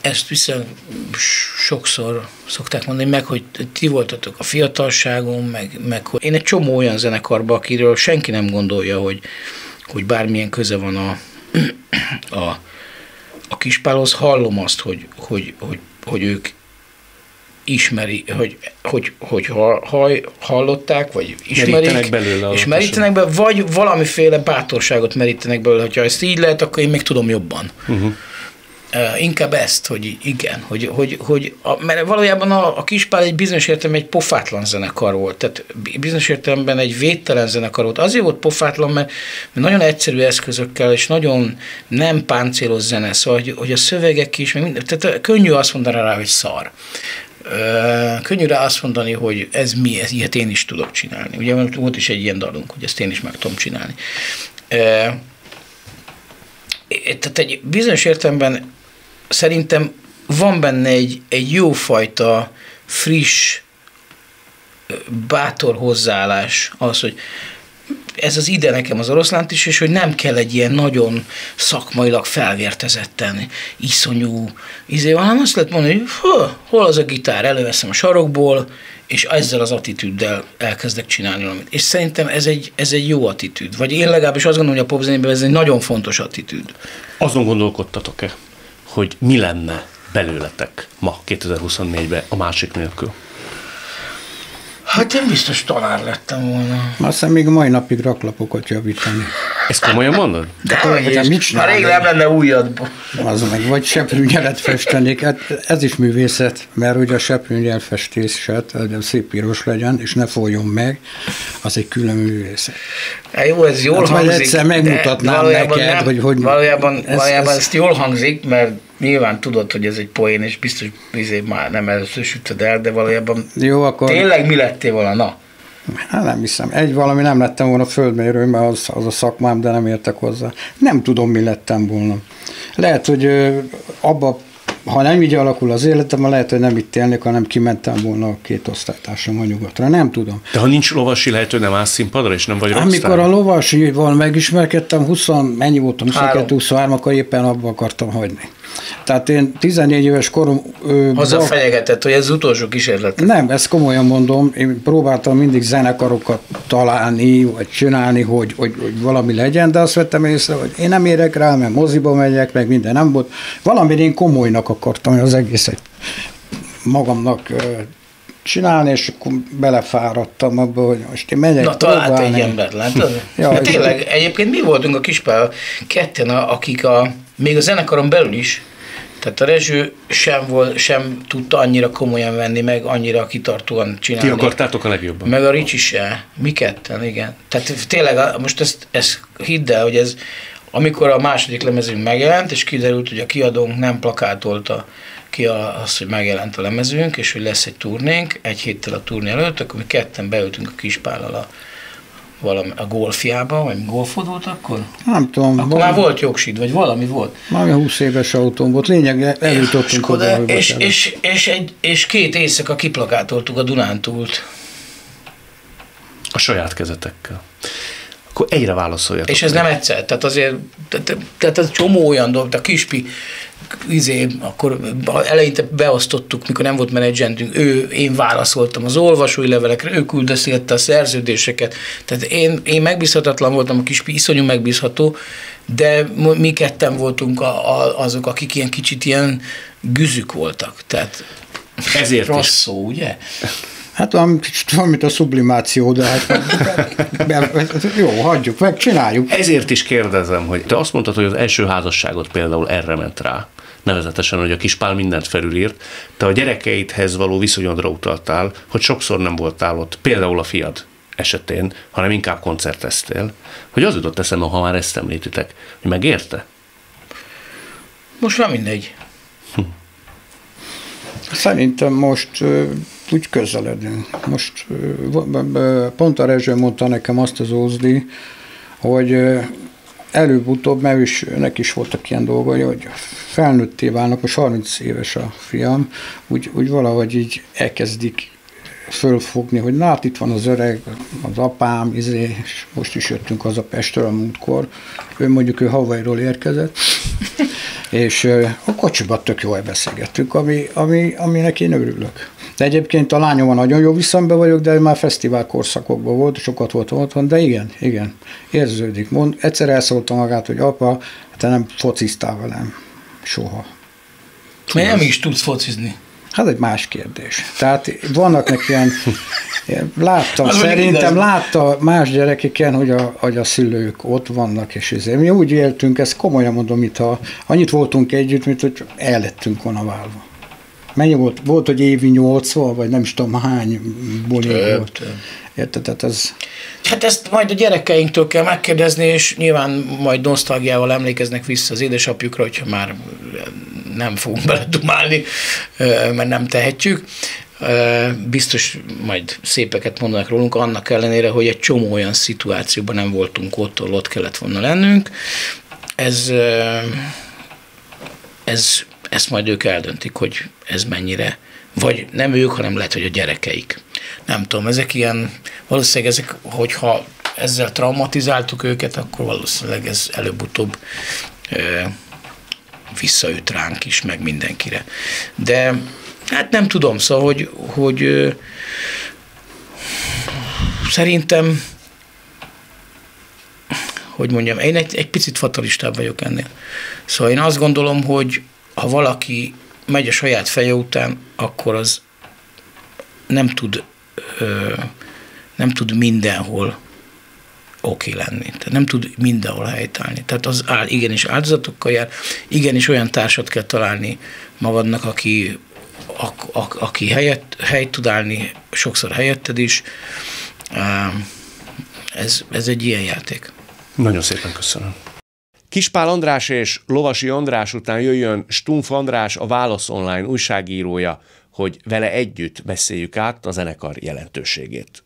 Ezt viszont sokszor szokták mondani meg, hogy ti voltatok a fiatalságon, meg hogy én egy csomó olyan zenekarban, akiről senki nem gondolja, hogy bármilyen köze van a Kispálhoz, hallom azt, hogy ők ismeri, hogy hallották, vagy ismerik, belőle és merítenek belőle, vagy valamiféle bátorságot merítenek belőle, hogyha ezt így lehet, akkor én még tudom jobban. Inkább ezt, hogy igen, mert valójában a Kispál egy bizonyos értelemben egy pofátlan zenekar volt, tehát bizonyos értelemben egy védtelen zenekar volt. Azért volt pofátlan, mert nagyon egyszerű eszközökkel, és nagyon nem páncélos zene, szóval, hogy a szövegek is, tehát könnyű azt mondani rá, hogy szar. Könnyű rá azt mondani, hogy ez mi, ilyet én is tudok csinálni. Ugye volt is egy ilyen dalunk, hogy ezt én is meg tudom csinálni. Tehát egy bizonyos értelemben szerintem van benne egy jófajta, friss, bátor hozzáállás az, hogy ez az ide nekem az oroszlánt is, és hogy nem kell egy ilyen nagyon szakmailag felvértezetten iszonyú izé van, hanem azt lehet mondani, hogy hol az a gitár, előveszem a sarokból, és ezzel az attitűddel elkezdek csinálni valamit. És szerintem ez egy jó attitűd. Vagy én legalábbis azt gondolom, hogy a popzenében ez egy nagyon fontos attitűd. Azon gondolkodtatok-e, hogy mi lenne belőletek ma 2024-ben a másik nélkül? Hát én biztos tanár lettem volna. Aztán még mai napig raklapokat javítani. Ezt komolyan mondod? De ha rég nem lenne újadban. Az meg, vagy seprűnyelet festenék. Hát ez is művészet, mert ugye a seprűnyel festéset szép piros legyen, és ne folyjon meg, az egy külön művészet. Hát jó, ez jól hát hangzik. Majd egyszer megmutatnám neked, nem, hogy valójában ezt jól hangzik, mert nyilván tudod, hogy ez egy poén, és biztos már nem először sütöd el, de valójában jó, akkor tényleg mi lettél volna? Na. Hát nem hiszem. Valami nem lettem volna földmérő, mert az a szakmám, de nem értek hozzá. Nem tudom, mi lettem volna. Lehet, hogy abba, ha nem így alakul az életem, lehet, hogy nem itt élnék, hanem kimentem volna a két osztálytársam a nyugatra. Nem tudom. De ha nincs Lovasi, lehet, hogy nem állsz színpadra, és nem vagy rockstar. Amikor a Lovasival megismerkedtem, 20, mennyi voltam, 22-23, akkor éppen abba akartam hagyni. Tehát én 14 éves korom... Haza fenyegetett, hogy ez az utolsó kísérlet. Nem, ezt komolyan mondom. Én próbáltam mindig zenekarokat találni, vagy csinálni, hogy valami legyen, de azt vettem észre, hogy én nem érek rá, mert moziba megyek, meg minden nem volt. Valamire én komolynak akartam, hogy az egészet magamnak csinálni, és akkor belefáradtam abba, hogy most én megyek. Na, talált egy embert, látod? Ja, tényleg, egyébként mi voltunk a Kispál ketten, akik még a zenekaron belül is, tehát a Rezső sem tudta annyira komolyan venni, meg annyira kitartóan csinálni. Ti akartátok a legjobban. Meg a Ricsi se, mi ketten, igen. Tehát tényleg, most ezt hidd el, hogy ez, amikor a második lemezünk megjelent, és kiderült, hogy a kiadónk nem plakátolta ki azt, hogy megjelent a lemezünk, és hogy lesz egy turnénk, egy héttel a turné előtt, akkor mi ketten beültünk a Kispállal a golfjába, vagy golfod volt akkor? Nem tudom. Akkor már volt jogsid, vagy valami volt. Már 20 éves autón volt, lényeg eljutottunk oda. És két éjszaka kiplakátoltuk a Dunántúlt. A saját kezetekkel. Akkor egyre válaszoljatok. És ez nem egyszer, tehát azért, tehát ez csomó olyan dolog, a Kispi, akkor eleinte beosztottuk, mikor nem volt menedzsentünk, én válaszoltam az olvasói levelekre, ő küldözte a szerződéseket, tehát én megbízhatatlan voltam, a Kispi iszonyú megbízható, de mi ketten voltunk azok, akik ilyen kicsit ilyen güzük voltak, tehát ezért rossz szó, ugye? Hát valamit a sublimáció, de hát jó, hagyjuk meg, csináljuk. Ezért is kérdezem, hogy te azt mondtad, hogy az első házasságot például erre ment rá. Nevezetesen, hogy a Kispál mindent felülírt. Te a gyerekeidhez való viszonyodra utaltál, hogy sokszor nem voltál ott, például a fiad esetén, hanem inkább koncerteztél. Hogy az jutott eszembe, ha már ezt említitek, hogy megérte? Most már mindegy. Szerintem most úgy közeledünk. Most pont a Rezső mondta nekem azt az Ózdi, hogy előbb-utóbb, mert neki is voltak ilyen dolgai, hogy felnőtté válnak, most 30 éves a fiam, úgy valahogy így elkezdik fölfogni, hogy na, hát itt van az öreg, az apám, és most is jöttünk haza Pestről a múltkor. Ő Hawaiiról érkezett, és a kocsiban tök jól beszélgettünk, aminek én örülök. De egyébként a lányomban nagyon jó viszonyban vagyok, de már fesztivál korszakokban volt, sokat voltam otthon, de igen, érződik. Egyszer elszólta magát, hogy apa, te nem fociztál velem. Soha. Mert nem is tudsz focizni. Hát egy más kérdés. Tehát vannak neki ilyen, látta más gyerekeken, hogy a szülők ott vannak, és ezért. Mi úgy éltünk, ezt komolyan mondom, mintha annyit voltunk együtt, mint hogy el lettünk volna válva. Mennyi volt? Volt, hogy évi 80, vagy nem is tudom hány buli volt. Érted? Hát ezt majd a gyerekeinktől kell megkérdezni, és nyilván majd nosztalgiával emlékeznek vissza az édesapjukra, hogyha már nem fogunk beledumálni, mert nem tehetjük. Biztos majd szépeket mondanak rólunk, annak ellenére, hogy egy csomó olyan szituációban nem voltunk ott kellett volna lennünk. Ezt majd ők eldöntik, hogy ez mennyire, vagy nem ők, hanem lehet, hogy a gyerekeik. Nem tudom, ezek ilyen, valószínűleg ezek, hogyha ezzel traumatizáltuk őket, akkor valószínűleg ez előbb-utóbb visszaüt ránk is, meg mindenkire. De hát nem tudom, szóval, hogy szerintem, hogy mondjam, én egy picit fatalistább vagyok ennél. Szóval én azt gondolom, hogy ha valaki megy a saját feje után, akkor az nem tud mindenhol oké lenni. Tehát nem tud mindenhol helytállni. Tehát az igenis áldozatokkal jár, igenis olyan társat kell találni magadnak, aki helyt tud állni, sokszor helyetted is. Ez egy ilyen játék. Nagyon szépen köszönöm. Kispál András és Lovasi András után jöjjön Stumpf András, a Válasz Online újságírója, hogy vele együtt beszéljük át a zenekar jelentőségét.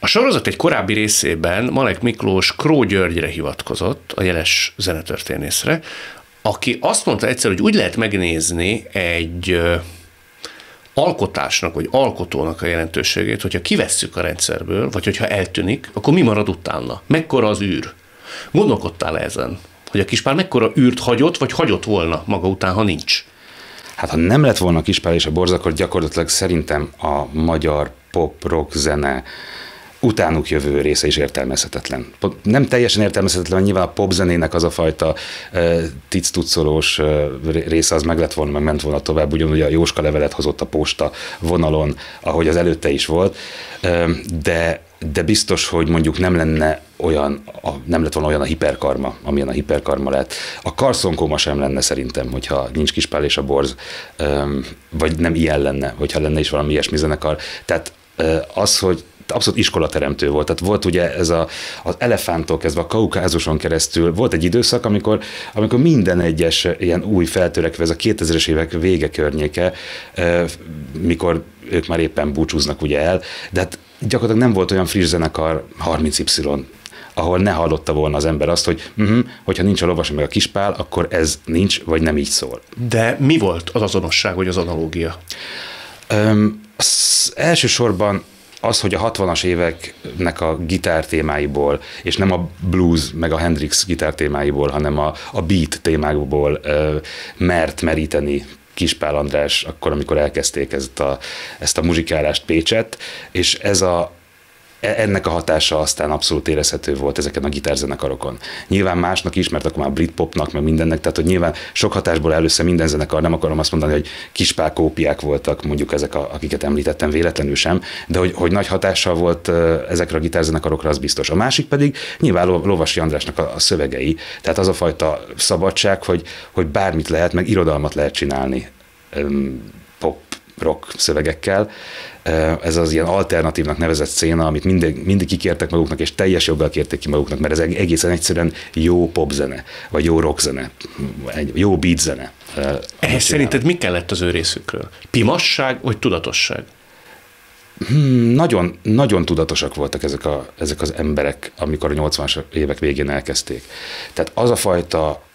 A sorozat egy korábbi részében Malek Miklós Kró Györgyre hivatkozott, a jeles zenetörténészre, aki azt mondta egyszer, hogy úgy lehet megnézni egy alkotásnak vagy alkotónak a jelentőségét, hogyha kivesszük a rendszerből, vagy hogyha eltűnik, akkor mi marad utána? Mekkora az űr? Gondolkodtál ezen, hogy a Kispál mekkora űrt hagyott, vagy hagyott volna maga után, ha nincs? Hát ha nem lett volna Kispál és a Borz, akkor gyakorlatilag szerintem a magyar pop-rock zene utánuk jövő része is értelmezhetetlen. Nem teljesen értelmezhetetlen, nyilván a popzenének az a fajta tic-tucolós része az meg lett volna, meg ment volna tovább, ugyanúgy a Jóska levelet hozott a posta vonalon, ahogy az előtte is volt, de biztos, hogy mondjuk nem lett volna olyan a Hiperkarma, amilyen a Hiperkarma lett. A Karszonkóma sem lenne szerintem, hogyha nincs Kispál és a Borz, vagy nem ilyen lenne, hogyha lenne is valami ilyesmi zenekar. Tehát az, hogy abszolút iskolateremtő volt. Tehát volt ugye ez az elefánttól kezdve a Kaukázuson keresztül, volt egy időszak, amikor minden egyes ilyen új feltörekvő, ez a 2000-es évek vége környéke, mikor ők már éppen búcsúznak ugye el, de hát gyakorlatilag nem volt olyan friss zenekar, 30Y, ahol ne hallotta volna az ember azt, hogy hogyha nincs a Lovasi meg a Kispál, akkor ez nincs, vagy nem így szól. De mi volt az azonosság, vagy az analógia? Elsősorban az, hogy a 60-as éveknek a gitártémáiból, és nem a blues, meg a Hendrix gitártémáiból, hanem a beat témákból mert meríteni Kispál András akkor, amikor elkezdték ezt a muzsikálást Pécsett, és ennek a hatása aztán abszolút érezhető volt ezeken a gitárzenekarokon. Nyilván másnak is, mert akkor már britpopnak, meg mindennek, tehát hogy nyilván sok hatásból először minden zenekar, nem akarom azt mondani, hogy Kispál kópiák voltak, mondjuk ezek, akiket említettem véletlenül sem, de hogy nagy hatással volt ezekre a gitárzenekarokra, az biztos. A másik pedig nyilván Lovasi Andrásnak a szövegei, tehát az a fajta szabadság, hogy bármit lehet, meg irodalmat lehet csinálni pop, rock szövegekkel. Ez az ilyen alternatívnak nevezett széna, amit mindig kikértek maguknak, és teljes joggal kérték ki maguknak, mert ez egészen egyszerűen jó popzene, vagy jó rockzene, jó beatzene. Ehhez szerinted mi kellett az ő részükről? Pimasság, vagy tudatosság? Nagyon, nagyon tudatosak voltak ezek az emberek, amikor a 80-as évek végén elkezdték. Tehát az a fajta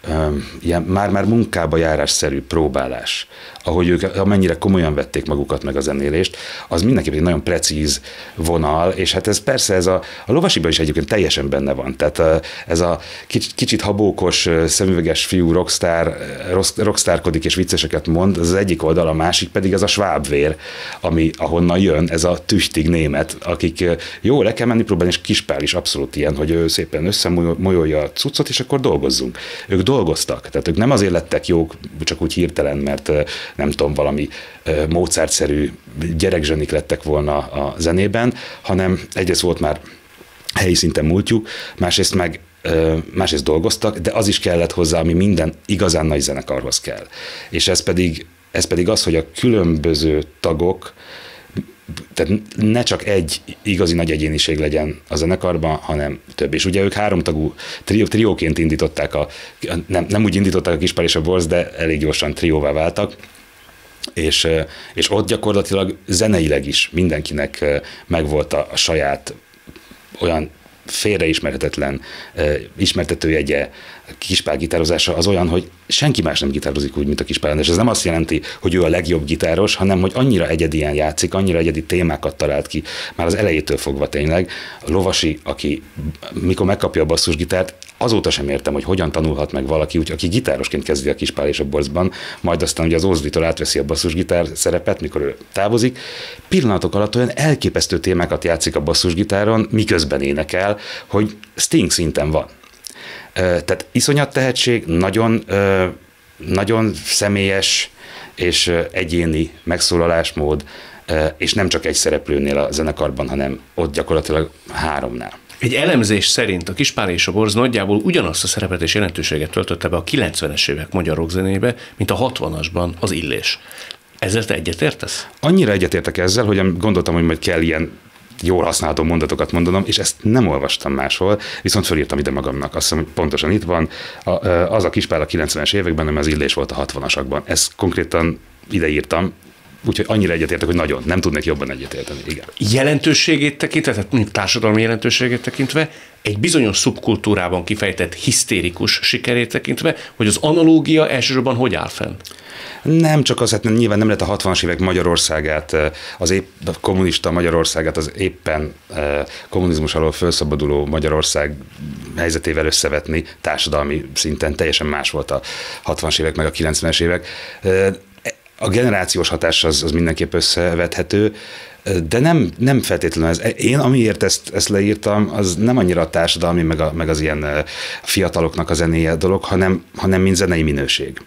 már munkába járásszerű próbálás, ahogy ők amennyire komolyan vették magukat meg a zenélést, az mindenképpen egy nagyon precíz vonal, és hát ez persze a Lovasiban is egyébként teljesen benne van. Tehát ez a kicsit habókos, szemüveges fiú rockstárkodik és vicceseket mond, az egyik oldal, a másik pedig az a svábvér, ami ahonnan jön, ez a tüchtig német, akik jó, le kell menni próbálni, és Kispál is abszolút ilyen, hogy ő szépen összemolyolja a cuccot, és akkor dolgozzunk. Ők dolgoztak, tehát ők nem azért lettek jók, csak úgy hirtelen, mert nem tudom, valami Mozart-szerű gyerekzsenik lettek volna a zenében, hanem egyrészt volt már helyi szinten múltjuk, másrészt dolgoztak, de az is kellett hozzá, ami minden igazán nagy zenekarhoz kell. És ez pedig az, hogy a különböző tagok, tehát ne csak egy igazi nagy egyéniség legyen a zenekarban, hanem több. És ugye ők háromtagú trióként indították nem úgy indították a Kispál és a Borz, de elég gyorsan trióvá váltak, és ott gyakorlatilag zeneileg is mindenkinek megvolt a saját olyan félreismerhetetlen ismertetőjegye, Kispál gitározása az olyan, hogy senki más nem gitározik úgy, mint a Kispál András. Ez nem azt jelenti, hogy ő a legjobb gitáros, hanem hogy annyira egyedien játszik, annyira egyedi témákat talált ki, már az elejétől fogva tényleg. A Lovasi, aki mikor megkapja a basszusgitárt, azóta sem értem, hogy hogyan tanulhat meg valaki, úgy, aki gitárosként kezdi a Kispál és a Borzban, majd aztán ugye az Ózditól átveszi a basszusgitár szerepet, mikor ő távozik. Pillanatok alatt olyan elképesztő témákat játszik a basszusgitáron, miközben énekel, hogy Sting szinten van. Tehát iszonyat tehetség, nagyon, nagyon személyes és egyéni megszólalásmód, és nem csak egy szereplőnél a zenekarban, hanem ott gyakorlatilag háromnál. Egy elemzés szerint a Kispál és a Borz nagyjából ugyanazt a szerepet és jelentőséget töltötte be a 90-es évek magyar rockzenébe, mint a 60-asban az Illés. Ezzel te egyetértesz? Annyira egyetértek ezzel, hogy gondoltam, hogy majd kell ilyen jól használható mondatokat mondanom, és ezt nem olvastam máshol, viszont fölírtam ide magamnak. Azt hiszem, pontosan itt van. Az a Kispál a 90-es években, nem az Illés volt a 60-asakban. Ezt konkrétan ide írtam. Úgyhogy annyira egyetértek, hogy nagyon. Nem tudnék jobban egyetérteni. Igen. Jelentőségét tekintve, tehát mondjuk társadalmi jelentőségét tekintve, egy bizonyos szubkultúrában kifejtett hisztérikus sikerét tekintve, hogy az analógia elsősorban hogy áll fenn? Nem csak az, hát nyilván nem lehet a 60-as évek Magyarországát, az épp kommunista Magyarországát, az éppen kommunizmus alól felszabaduló Magyarország helyzetével összevetni, társadalmi szinten teljesen más volt a 60-as évek meg a 90-es évek. A generációs hatás az mindenképp összevethető, de nem feltétlenül ez. Én amiért ezt leírtam, az nem annyira a társadalmi, meg az ilyen fiataloknak a zenéje dolog, hanem mint zenei minőség.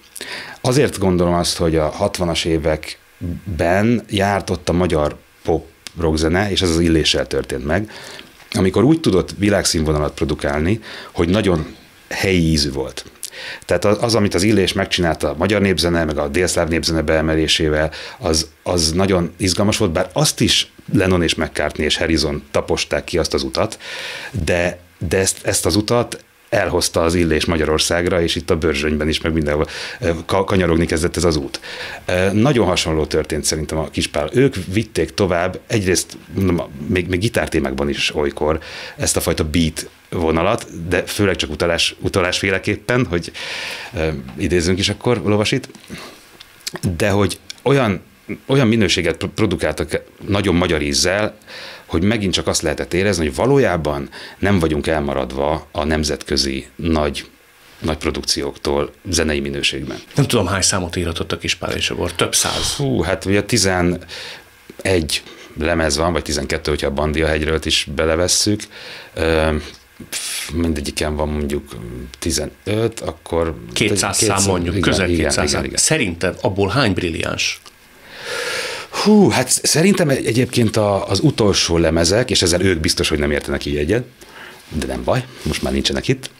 Azért gondolom azt, hogy a 60-as években járt ott a magyar pop-rock zene, és ez az Illéssel történt meg, amikor úgy tudott világszínvonalat produkálni, hogy nagyon helyi ízű volt. Tehát az, amit az Illés megcsinálta a magyar népzene, meg a délszláv népzene beemelésével, az nagyon izgalmas volt, bár azt is Lennon és McCartney és Harrison taposták ki azt az utat, de ezt az utat elhozta az Illés Magyarországra, és itt a Börzsönyben is, meg mindenhol kanyarogni kezdett ez az út. Nagyon hasonló történt szerintem a Kispál. Ők vitték tovább, egyrészt mondom, még gitártémákban is olykor ezt a fajta beat vonalat, de főleg csak utalásféleképpen, hogy idézzünk is akkor Lovasit, de hogy olyan minőséget produkáltak nagyon magyar ízzel, hogy megint csak azt lehetett érezni, hogy valójában nem vagyunk elmaradva a nemzetközi nagy produkcióktól zenei minőségben. Nem tudom, hány számot íratott a Kispál és a Borz, több száz. Hú, hát ugye 11 lemez van, vagy 12, hogyha a Bandiahegyről is belevesszük. Mindegyiken van mondjuk 15, akkor... 200 szám mondjuk, közel 200 szám. Szerinted abból hány brilliáns? Hú, hát szerintem egyébként az utolsó lemezek, és ezzel ők biztos, hogy nem értenek így egyet, de nem baj, most már nincsenek itt.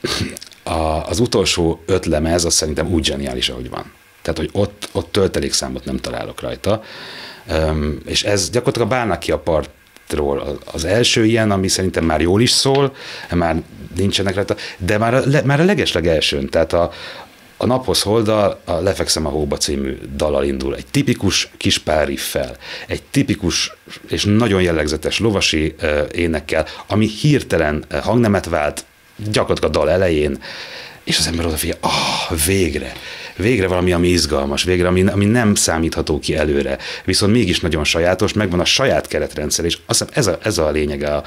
Az utolsó 5 lemez, az szerintem úgy zseniális, ahogy van. Tehát, hogy ott töltelékszámot nem találok rajta. És ez gyakorlatilag bálnak ki a partról. Az első ilyen, ami szerintem már jól is szól, már nincsenek rajta, de már a legeslegelsőn, tehát a Naphoz Holdal a Lefekszem a Hóba című dallal indul. Egy tipikus Kispál riffel, egy tipikus és nagyon jellegzetes Lovasi énekkel, ami hirtelen hangnemet vált, gyakorlatilag a dal elején, és az ember odafigyel, végre valami, ami izgalmas, végre, ami nem számítható ki előre, viszont mégis nagyon sajátos, megvan a saját keretrendszer, és azt hiszem ez a lényege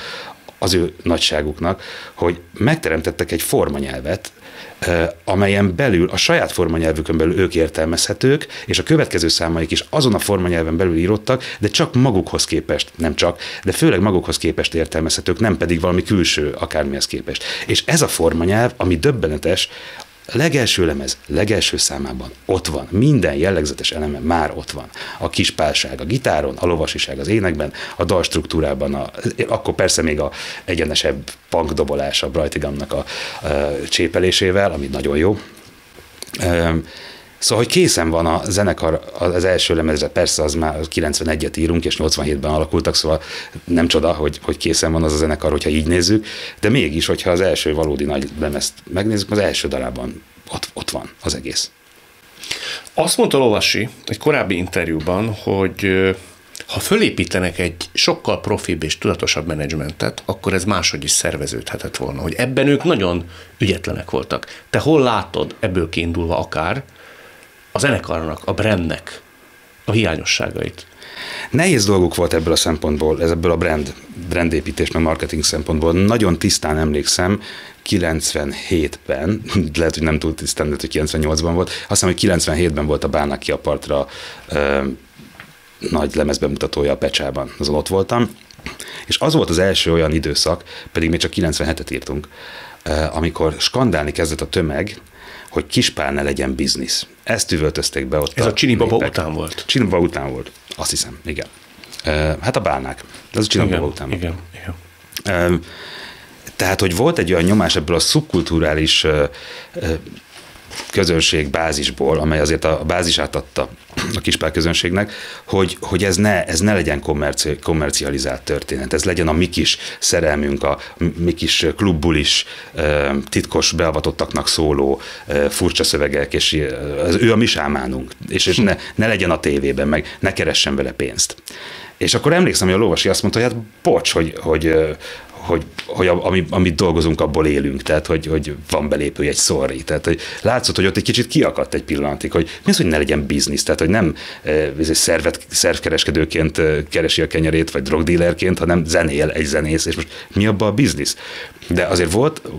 az ő nagyságuknak, hogy megteremtettek egy formanyelvet, amelyen belül, a saját formanyelvükön belül ők értelmezhetők, és a következő számaik is azon a formanyelven belül írottak, de csak magukhoz képest, nem csak, de főleg magukhoz képest értelmezhetők, nem pedig valami külső akármihez képest. És ez a formanyelv, ami döbbenetes, legelső lemez, legelső számában ott van, minden jellegzetes eleme már ott van. A kispálság a gitáron, a lovasiság az énekben, a dalstruktúrában, akkor persze még a egyenesebb punkdobolás a Brajtigannak a csépelésével, ami nagyon jó. Szóval, hogy készen van a zenekar az első lemezre, persze az már 91-et írunk, és 87-ben alakultak, szóval nem csoda, hogy készen van az a zenekar, hogyha így nézzük, de mégis, hogyha az első valódi nagy lemezt megnézzük, az első dalában ott van az egész. Azt mondta Lovasi egy korábbi interjúban, hogy Ha fölépítenek egy sokkal profibb és tudatosabb menedzsmentet, akkor ez máshogy is szerveződhetett volna, hogy ebben ők nagyon ügyetlenek voltak. Te hol látod ebből kiindulva akár a zenekarnak, a brandnek a hiányosságait? Nehéz dolguk volt ebből a szempontból, ebből a brandépítés, meg marketing szempontból. Nagyon tisztán emlékszem, 97-ben, lehet, hogy nem túl tisztán, lehet, hogy 98-ban volt, azt hiszem, hogy 97-ben volt a Bálnáki Apartra nagy lemezbemutatója a Pecsában, azon ott voltam, és az volt az első olyan időszak, pedig még csak 97-et írtunk, amikor skandálni kezdett a tömeg, hogy Kispál ne legyen biznisz. Ezt üvöltözték be ott. Ez a Csinibaba után volt. Csinibaba után volt, azt hiszem, igen. Hát a Bálnák, ez a Csinibaba után volt. Igen. Tehát, hogy volt egy olyan nyomás ebből a szubkulturális közönség bázisból, amely azért a bázisát adta a Kispál közönségnek, hogy ez ne legyen kommercializált történet, ez legyen a mi kis szerelmünk, a mi kis klubbulis, titkos beavatottaknak szóló furcsa szövegek, és ő a mi sámánunk, és ne legyen a tévében, meg ne keressen vele pénzt. És akkor emlékszem, hogy a Lovasi azt mondta, hogy hát bocs, hogy amit dolgozunk, abból élünk, tehát hogy van belépő egy sorry. Tehát hogy látszott, hogy ott egy kicsit kiakadt egy pillanatig, hogy mi az, hogy ne legyen biznisz, tehát hogy nem szervkereskedőként keresi a kenyerét, vagy drogdílerként, hanem zenél egy zenész, és most mi abba a biznisz? De azért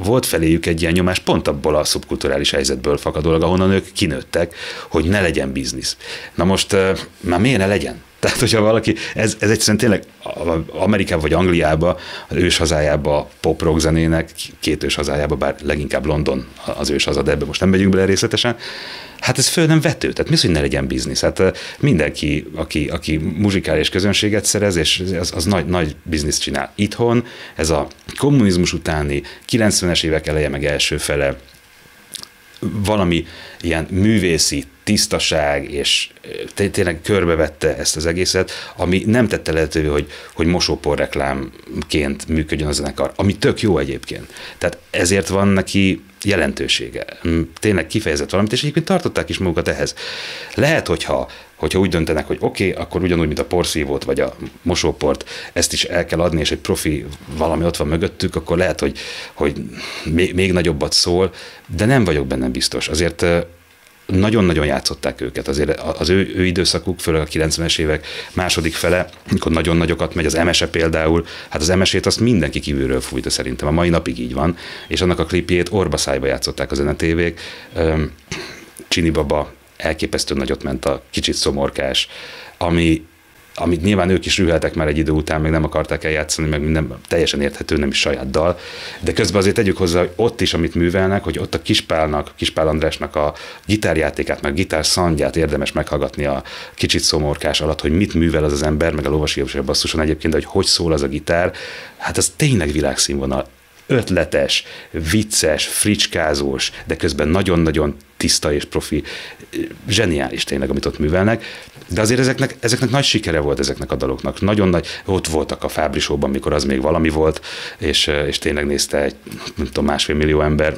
volt feléjük egy ilyen nyomás, pont abból a szubkulturális helyzetből fakadólag, ahonnan ők kinőttek, hogy ne legyen biznisz. Na most már miért ne legyen? Tehát, hogyha valaki, ez egyszerűen tényleg Amerikában vagy Angliában, az őshazájában pop rock zenének, két őshazájában, bár leginkább London az őshaza, de ebbe most nem megyünk bele részletesen, hát ez föl nem vető, tehát mi az, hogy ne legyen biznisz? Hát mindenki, aki muzsikális közönséget szerez, és az nagy bizniszt csinál itthon, ez a kommunizmus utáni 90-es évek eleje meg első fele, valami ilyen művészi tisztaság, és tényleg körbevette ezt az egészet, ami nem tette lehetővé, hogy mosópor reklámként működjön a zenekar, ami tök jó egyébként. Tehát ezért van neki jelentősége. Tényleg kifejezett valamit, és egyébként tartották is magukat ehhez. Lehet, hogyha úgy döntenek, hogy oké, akkor ugyanúgy, mint a porszívót, vagy a mosóport, ezt is el kell adni, és egy profi valami ott van mögöttük, akkor lehet, hogy még nagyobbat szól, de nem vagyok benne biztos. Azért nagyon-nagyon játszották őket. Azért az ő időszakuk, főleg a 90-es évek második fele, amikor nagyon nagyokat megy, az MSE például, hát az MSE-t azt mindenki kívülről fújta szerintem, a mai napig így van, és annak a klipjét orbaszájba játszották a zenetévék. Csinibaba elképesztő nagyot ment, a kicsit szomorkás, amit nyilván ők is rüheltek már egy idő után, meg nem akarták eljátszani, meg minden teljesen érthető, nem is saját dal. De közben azért tegyük hozzá, hogy ott is, amit művelnek, hogy ott a Kispál Andrásnak a gitárjátékát, meg a gitárszandját érdemes meghallgatni a kicsit szomorkás alatt, hogy mit művel az ember, meg a Lovasi basszuson egyébként, de hogy szól az a gitár, hát az tényleg világszínvonal. Ötletes, vicces, fricskázós, de közben nagyon-nagyon tiszta és profi, zseniális tényleg, amit ott művelnek, de azért ezeknek nagy sikere volt, ezeknek a daloknak. Nagyon nagy, ott voltak a Fábri-showban, mikor az még valami volt, és tényleg nézte egy, nem tudom, 1,5 millió ember.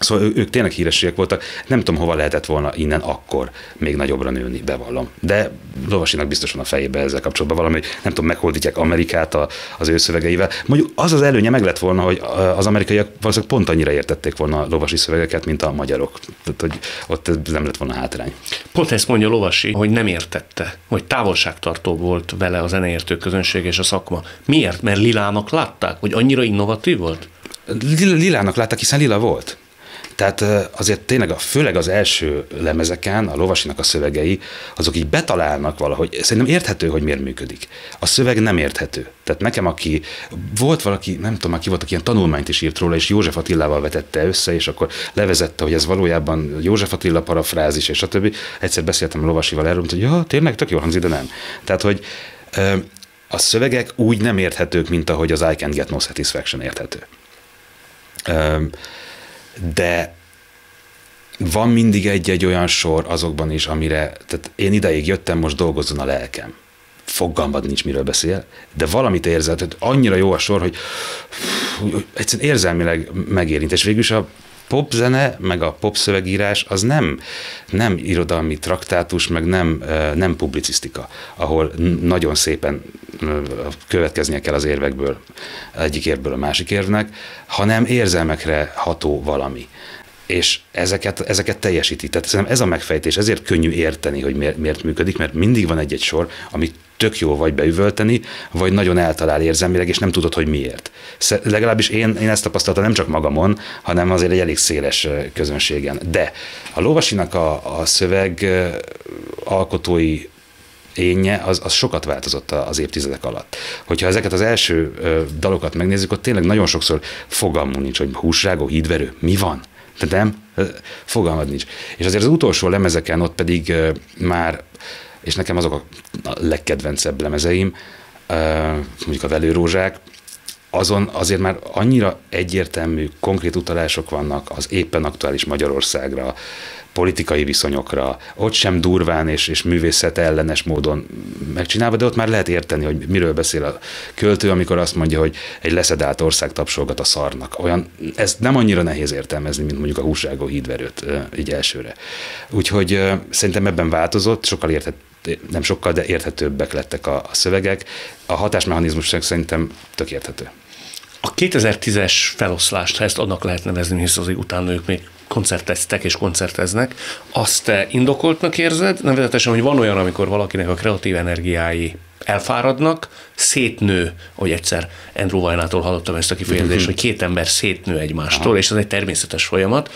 Szóval ők tényleg hírességek voltak, nem tudom, hova lehetett volna innen akkor még nagyobbra nőni, bevallom. De Lovasinak biztos van a fejébe ezzel kapcsolatban valami, nem tudom, meghódítják Amerikát az ő szövegeivel. Mondjuk az előnye meg lett volna, hogy az amerikaiak valószínűleg pont annyira értették volna a Lovasi szövegeket, mint a magyarok. Tehát, hogy ott nem lett volna hátrány. Pont ezt mondja Lovasi, hogy nem értette, hogy távolságtartó volt vele a zeneértő közönség és a szakma. Miért? Mert lilának látták, hogy annyira innovatív volt? Lilának látták, hiszen lila volt. Tehát azért tényleg, főleg az első lemezeken, a Lovasinak a szövegei, azok így betalálnak valahogy, szerintem érthető, hogy miért működik. A szöveg nem érthető. Tehát nekem, volt valaki, nem tudom már ki volt, aki ilyen tanulmányt is írt róla, és József Attilával vetette össze, és akkor levezette, hogy ez valójában József Attila parafrázis, és stb. Egyszer beszéltem a Lovasival erről, hogy ja, tényleg tök jól hangzik, de nem. Tehát, hogy a szövegek úgy nem érthetők, mint ahogy az I Can't Get No Satisfaction érthető. De van mindig egy-egy olyan sor azokban is, amire, tehát én ideig jöttem, most dolgozzon a lelkem. Fogalmad nincs, miről beszél, de valamit érzel, tehát annyira jó a sor, hogy egyszerűen érzelmileg megérint, és végülis a popzene, meg a popszövegírás az nem irodalmi traktátus, meg nem publicisztika, ahol nagyon szépen következnie kell az érvekből, egyik érvből a másik érvnek, hanem érzelmekre ható valami. És ezeket teljesíti. Tehát szerintem ez a megfejtés, ezért könnyű érteni, hogy miért működik, mert mindig van egy-egy sor, amit tök jó vagy beüvölteni, vagy nagyon eltalál érzelmileg, és nem tudod, hogy miért. Legalábbis én ezt tapasztaltam nem csak magamon, hanem azért egy elég széles közönségen. De a Lovasinak a szöveg alkotói énje, az sokat változott az évtizedek alatt. Hogyha ezeket az első dalokat megnézzük, ott tényleg nagyon sokszor fogalmunk nincs, hogy húsrágó, hídverő, mi van? De nem, fogalmad nincs. És azért az utolsó lemezeken ott pedig már, és nekem azok a legkedvencebb lemezeim, mondjuk a Velőrózsák, azon azért már annyira egyértelmű, konkrét utalások vannak az éppen aktuális Magyarországra, politikai viszonyokra, ott sem durván és művészet ellenes módon megcsinálva, de ott már lehet érteni, hogy miről beszél a költő, amikor azt mondja, hogy egy leszedált ország tapsolgat a szarnak. Ezt nem annyira nehéz értelmezni, mint mondjuk a húsrágó hídverőt így elsőre. Úgyhogy szerintem ebben változott, nem sokkal, de érthetőbbek lettek a szövegek. A hatásmechanizmus szerintem tök érthető. A 2010-es feloszlást, ha ezt annak lehet nevezni, hisz azért utána ők még koncerteztek és koncerteznek, azt te indokoltnak érzed, nevezetesen, hogy van olyan, amikor valakinek a kreatív energiái elfáradnak, szétnő, hogy egyszer András Vajnaytól hallottam ezt a kifejezést, hogy két ember szétnő egymástól, és ez egy természetes folyamat,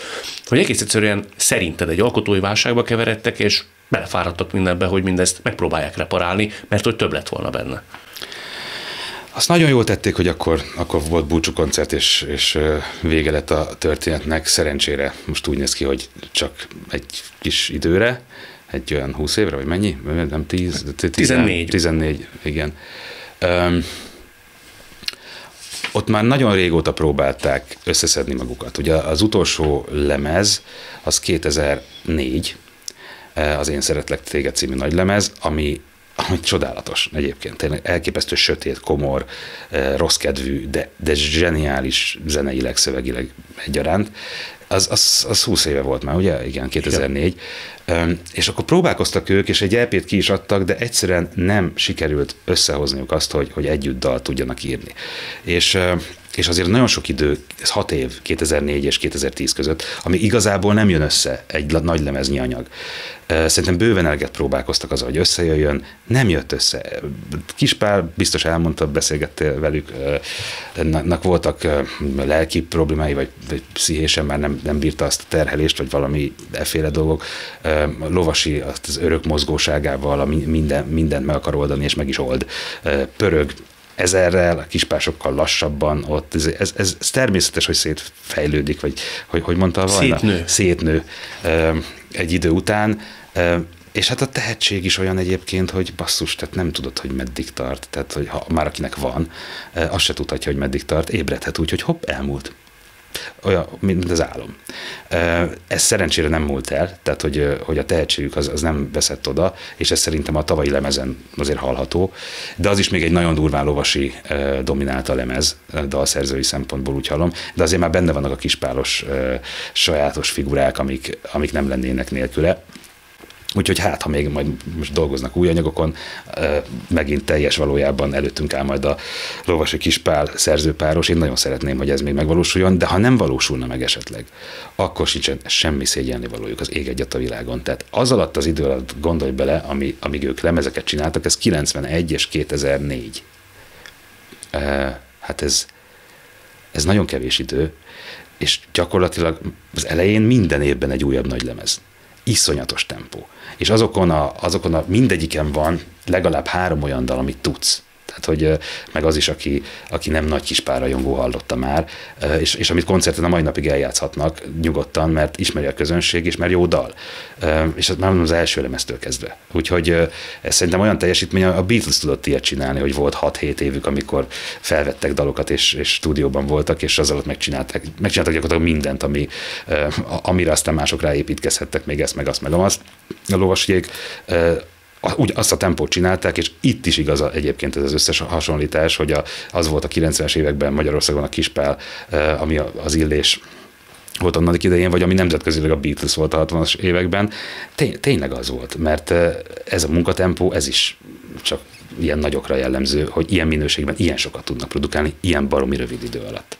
hogy egész egyszerűen szerinted egy alkotói válságba keveredtek, és belefáradtak mindenbe, hogy mindezt megpróbálják reparálni, mert hogy több lett volna benne. Azt nagyon jól tették, hogy akkor volt búcsú koncert, és vége lett a történetnek. Szerencsére most úgy néz ki, hogy csak egy kis időre, egy olyan 20 évre, vagy mennyi? Nem 10? 14. 14, igen. Ott már nagyon régóta próbálták összeszedni magukat. Ugye az utolsó lemez, az 2004, az Én szeretlek téged című nagy lemez, ami csodálatos egyébként, tényleg elképesztő sötét, komor, rossz kedvű, de zseniális zeneileg, szövegileg egyaránt. Az 20 éve volt már, ugye? Igen, 2004. Igen. És akkor próbálkoztak ők, és egy EP-t ki is adtak, de egyszerűen nem sikerült összehozniuk azt, hogy együtt dal tudjanak írni. És azért nagyon sok idő, ez 6 év, 2004 és 2010 között, ami igazából nem jön össze egy nagy lemeznyi anyag. Szerintem bőven eleget próbálkoztak azzal, hogy összejöjjön, nem jött össze. Kispál biztos elmondta, beszélgettél velük, voltak lelki problémái, vagy pszichésen már nem bírta azt a terhelést, vagy valami efféle dolgok. Lovasi azt az örök mozgóságával mindent meg akar oldani, és meg is old. Pörög ezerrel, a kispásokkal lassabban ott. Ez természetes, hogy szétfejlődik, vagy hogy mondta Vajna? Szétnő egy idő után. És hát a tehetség is olyan egyébként, hogy basszus, tehát nem tudod, hogy meddig tart. Tehát, hogy ha már akinek van, azt se tudhatja, hogy meddig tart. Ébredhet úgy, hogy hopp, elmúlt. Olyan, mint az álom. Ez szerencsére nem múlt el, tehát hogy a tehetségük az nem veszett oda, és ez szerintem a tavalyi lemezen azért hallható, de az is még egy nagyon durván Lovasi dominálta lemez, dalszerzői szempontból úgy hallom, de azért már benne vannak a kispálos sajátos figurák, amik nem lennének nélküle. Úgyhogy hát, ha még majd most dolgoznak új anyagokon, megint teljes valójában előttünk áll majd a Lovasi Kispál szerzőpáros. Én nagyon szeretném, hogy ez még megvalósuljon, de ha nem valósulna meg esetleg, akkor sincsen semmi szégyenli valójuk az ég egyet a világon. Tehát az alatt az idő alatt gondolj bele, amíg ők lemezeket csináltak, ez 91 és 2004. Hát ez nagyon kevés idő, és gyakorlatilag az elején minden évben egy újabb nagy lemez. Iszonyatos tempó. És azokon a mindegyiken van legalább 3 olyan dal, amit tudsz. Tehát, hogy meg az is, aki nem nagy Kispál rajongó, hallotta már, és amit koncerten a mai napig eljátszhatnak nyugodtan, mert ismeri a közönség, és már jó dal. És az már mondom, az első lemeztől kezdve. Úgyhogy ez szerintem olyan teljesítmény, a Beatles tudott ilyet csinálni, hogy volt 6-7 évük, amikor felvettek dalokat, és stúdióban voltak, és az alatt megcsináltak gyakorlatilag mindent, amire aztán mások ráépítkezhettek, még ezt, meg azt, meg azt. A Lovasiék azt a tempót csinálták, és itt is igaz egyébként ez az összes hasonlítás, hogy az volt a 90-es években Magyarországon a Kispál, ami az Illés volt annak idején, vagy ami nemzetközileg a Beatles volt a 60-as években, tényleg az volt, mert ez a munkatempó, ez is csak ilyen nagyokra jellemző, hogy ilyen minőségben ilyen sokat tudnak produkálni, ilyen baromi rövid idő alatt.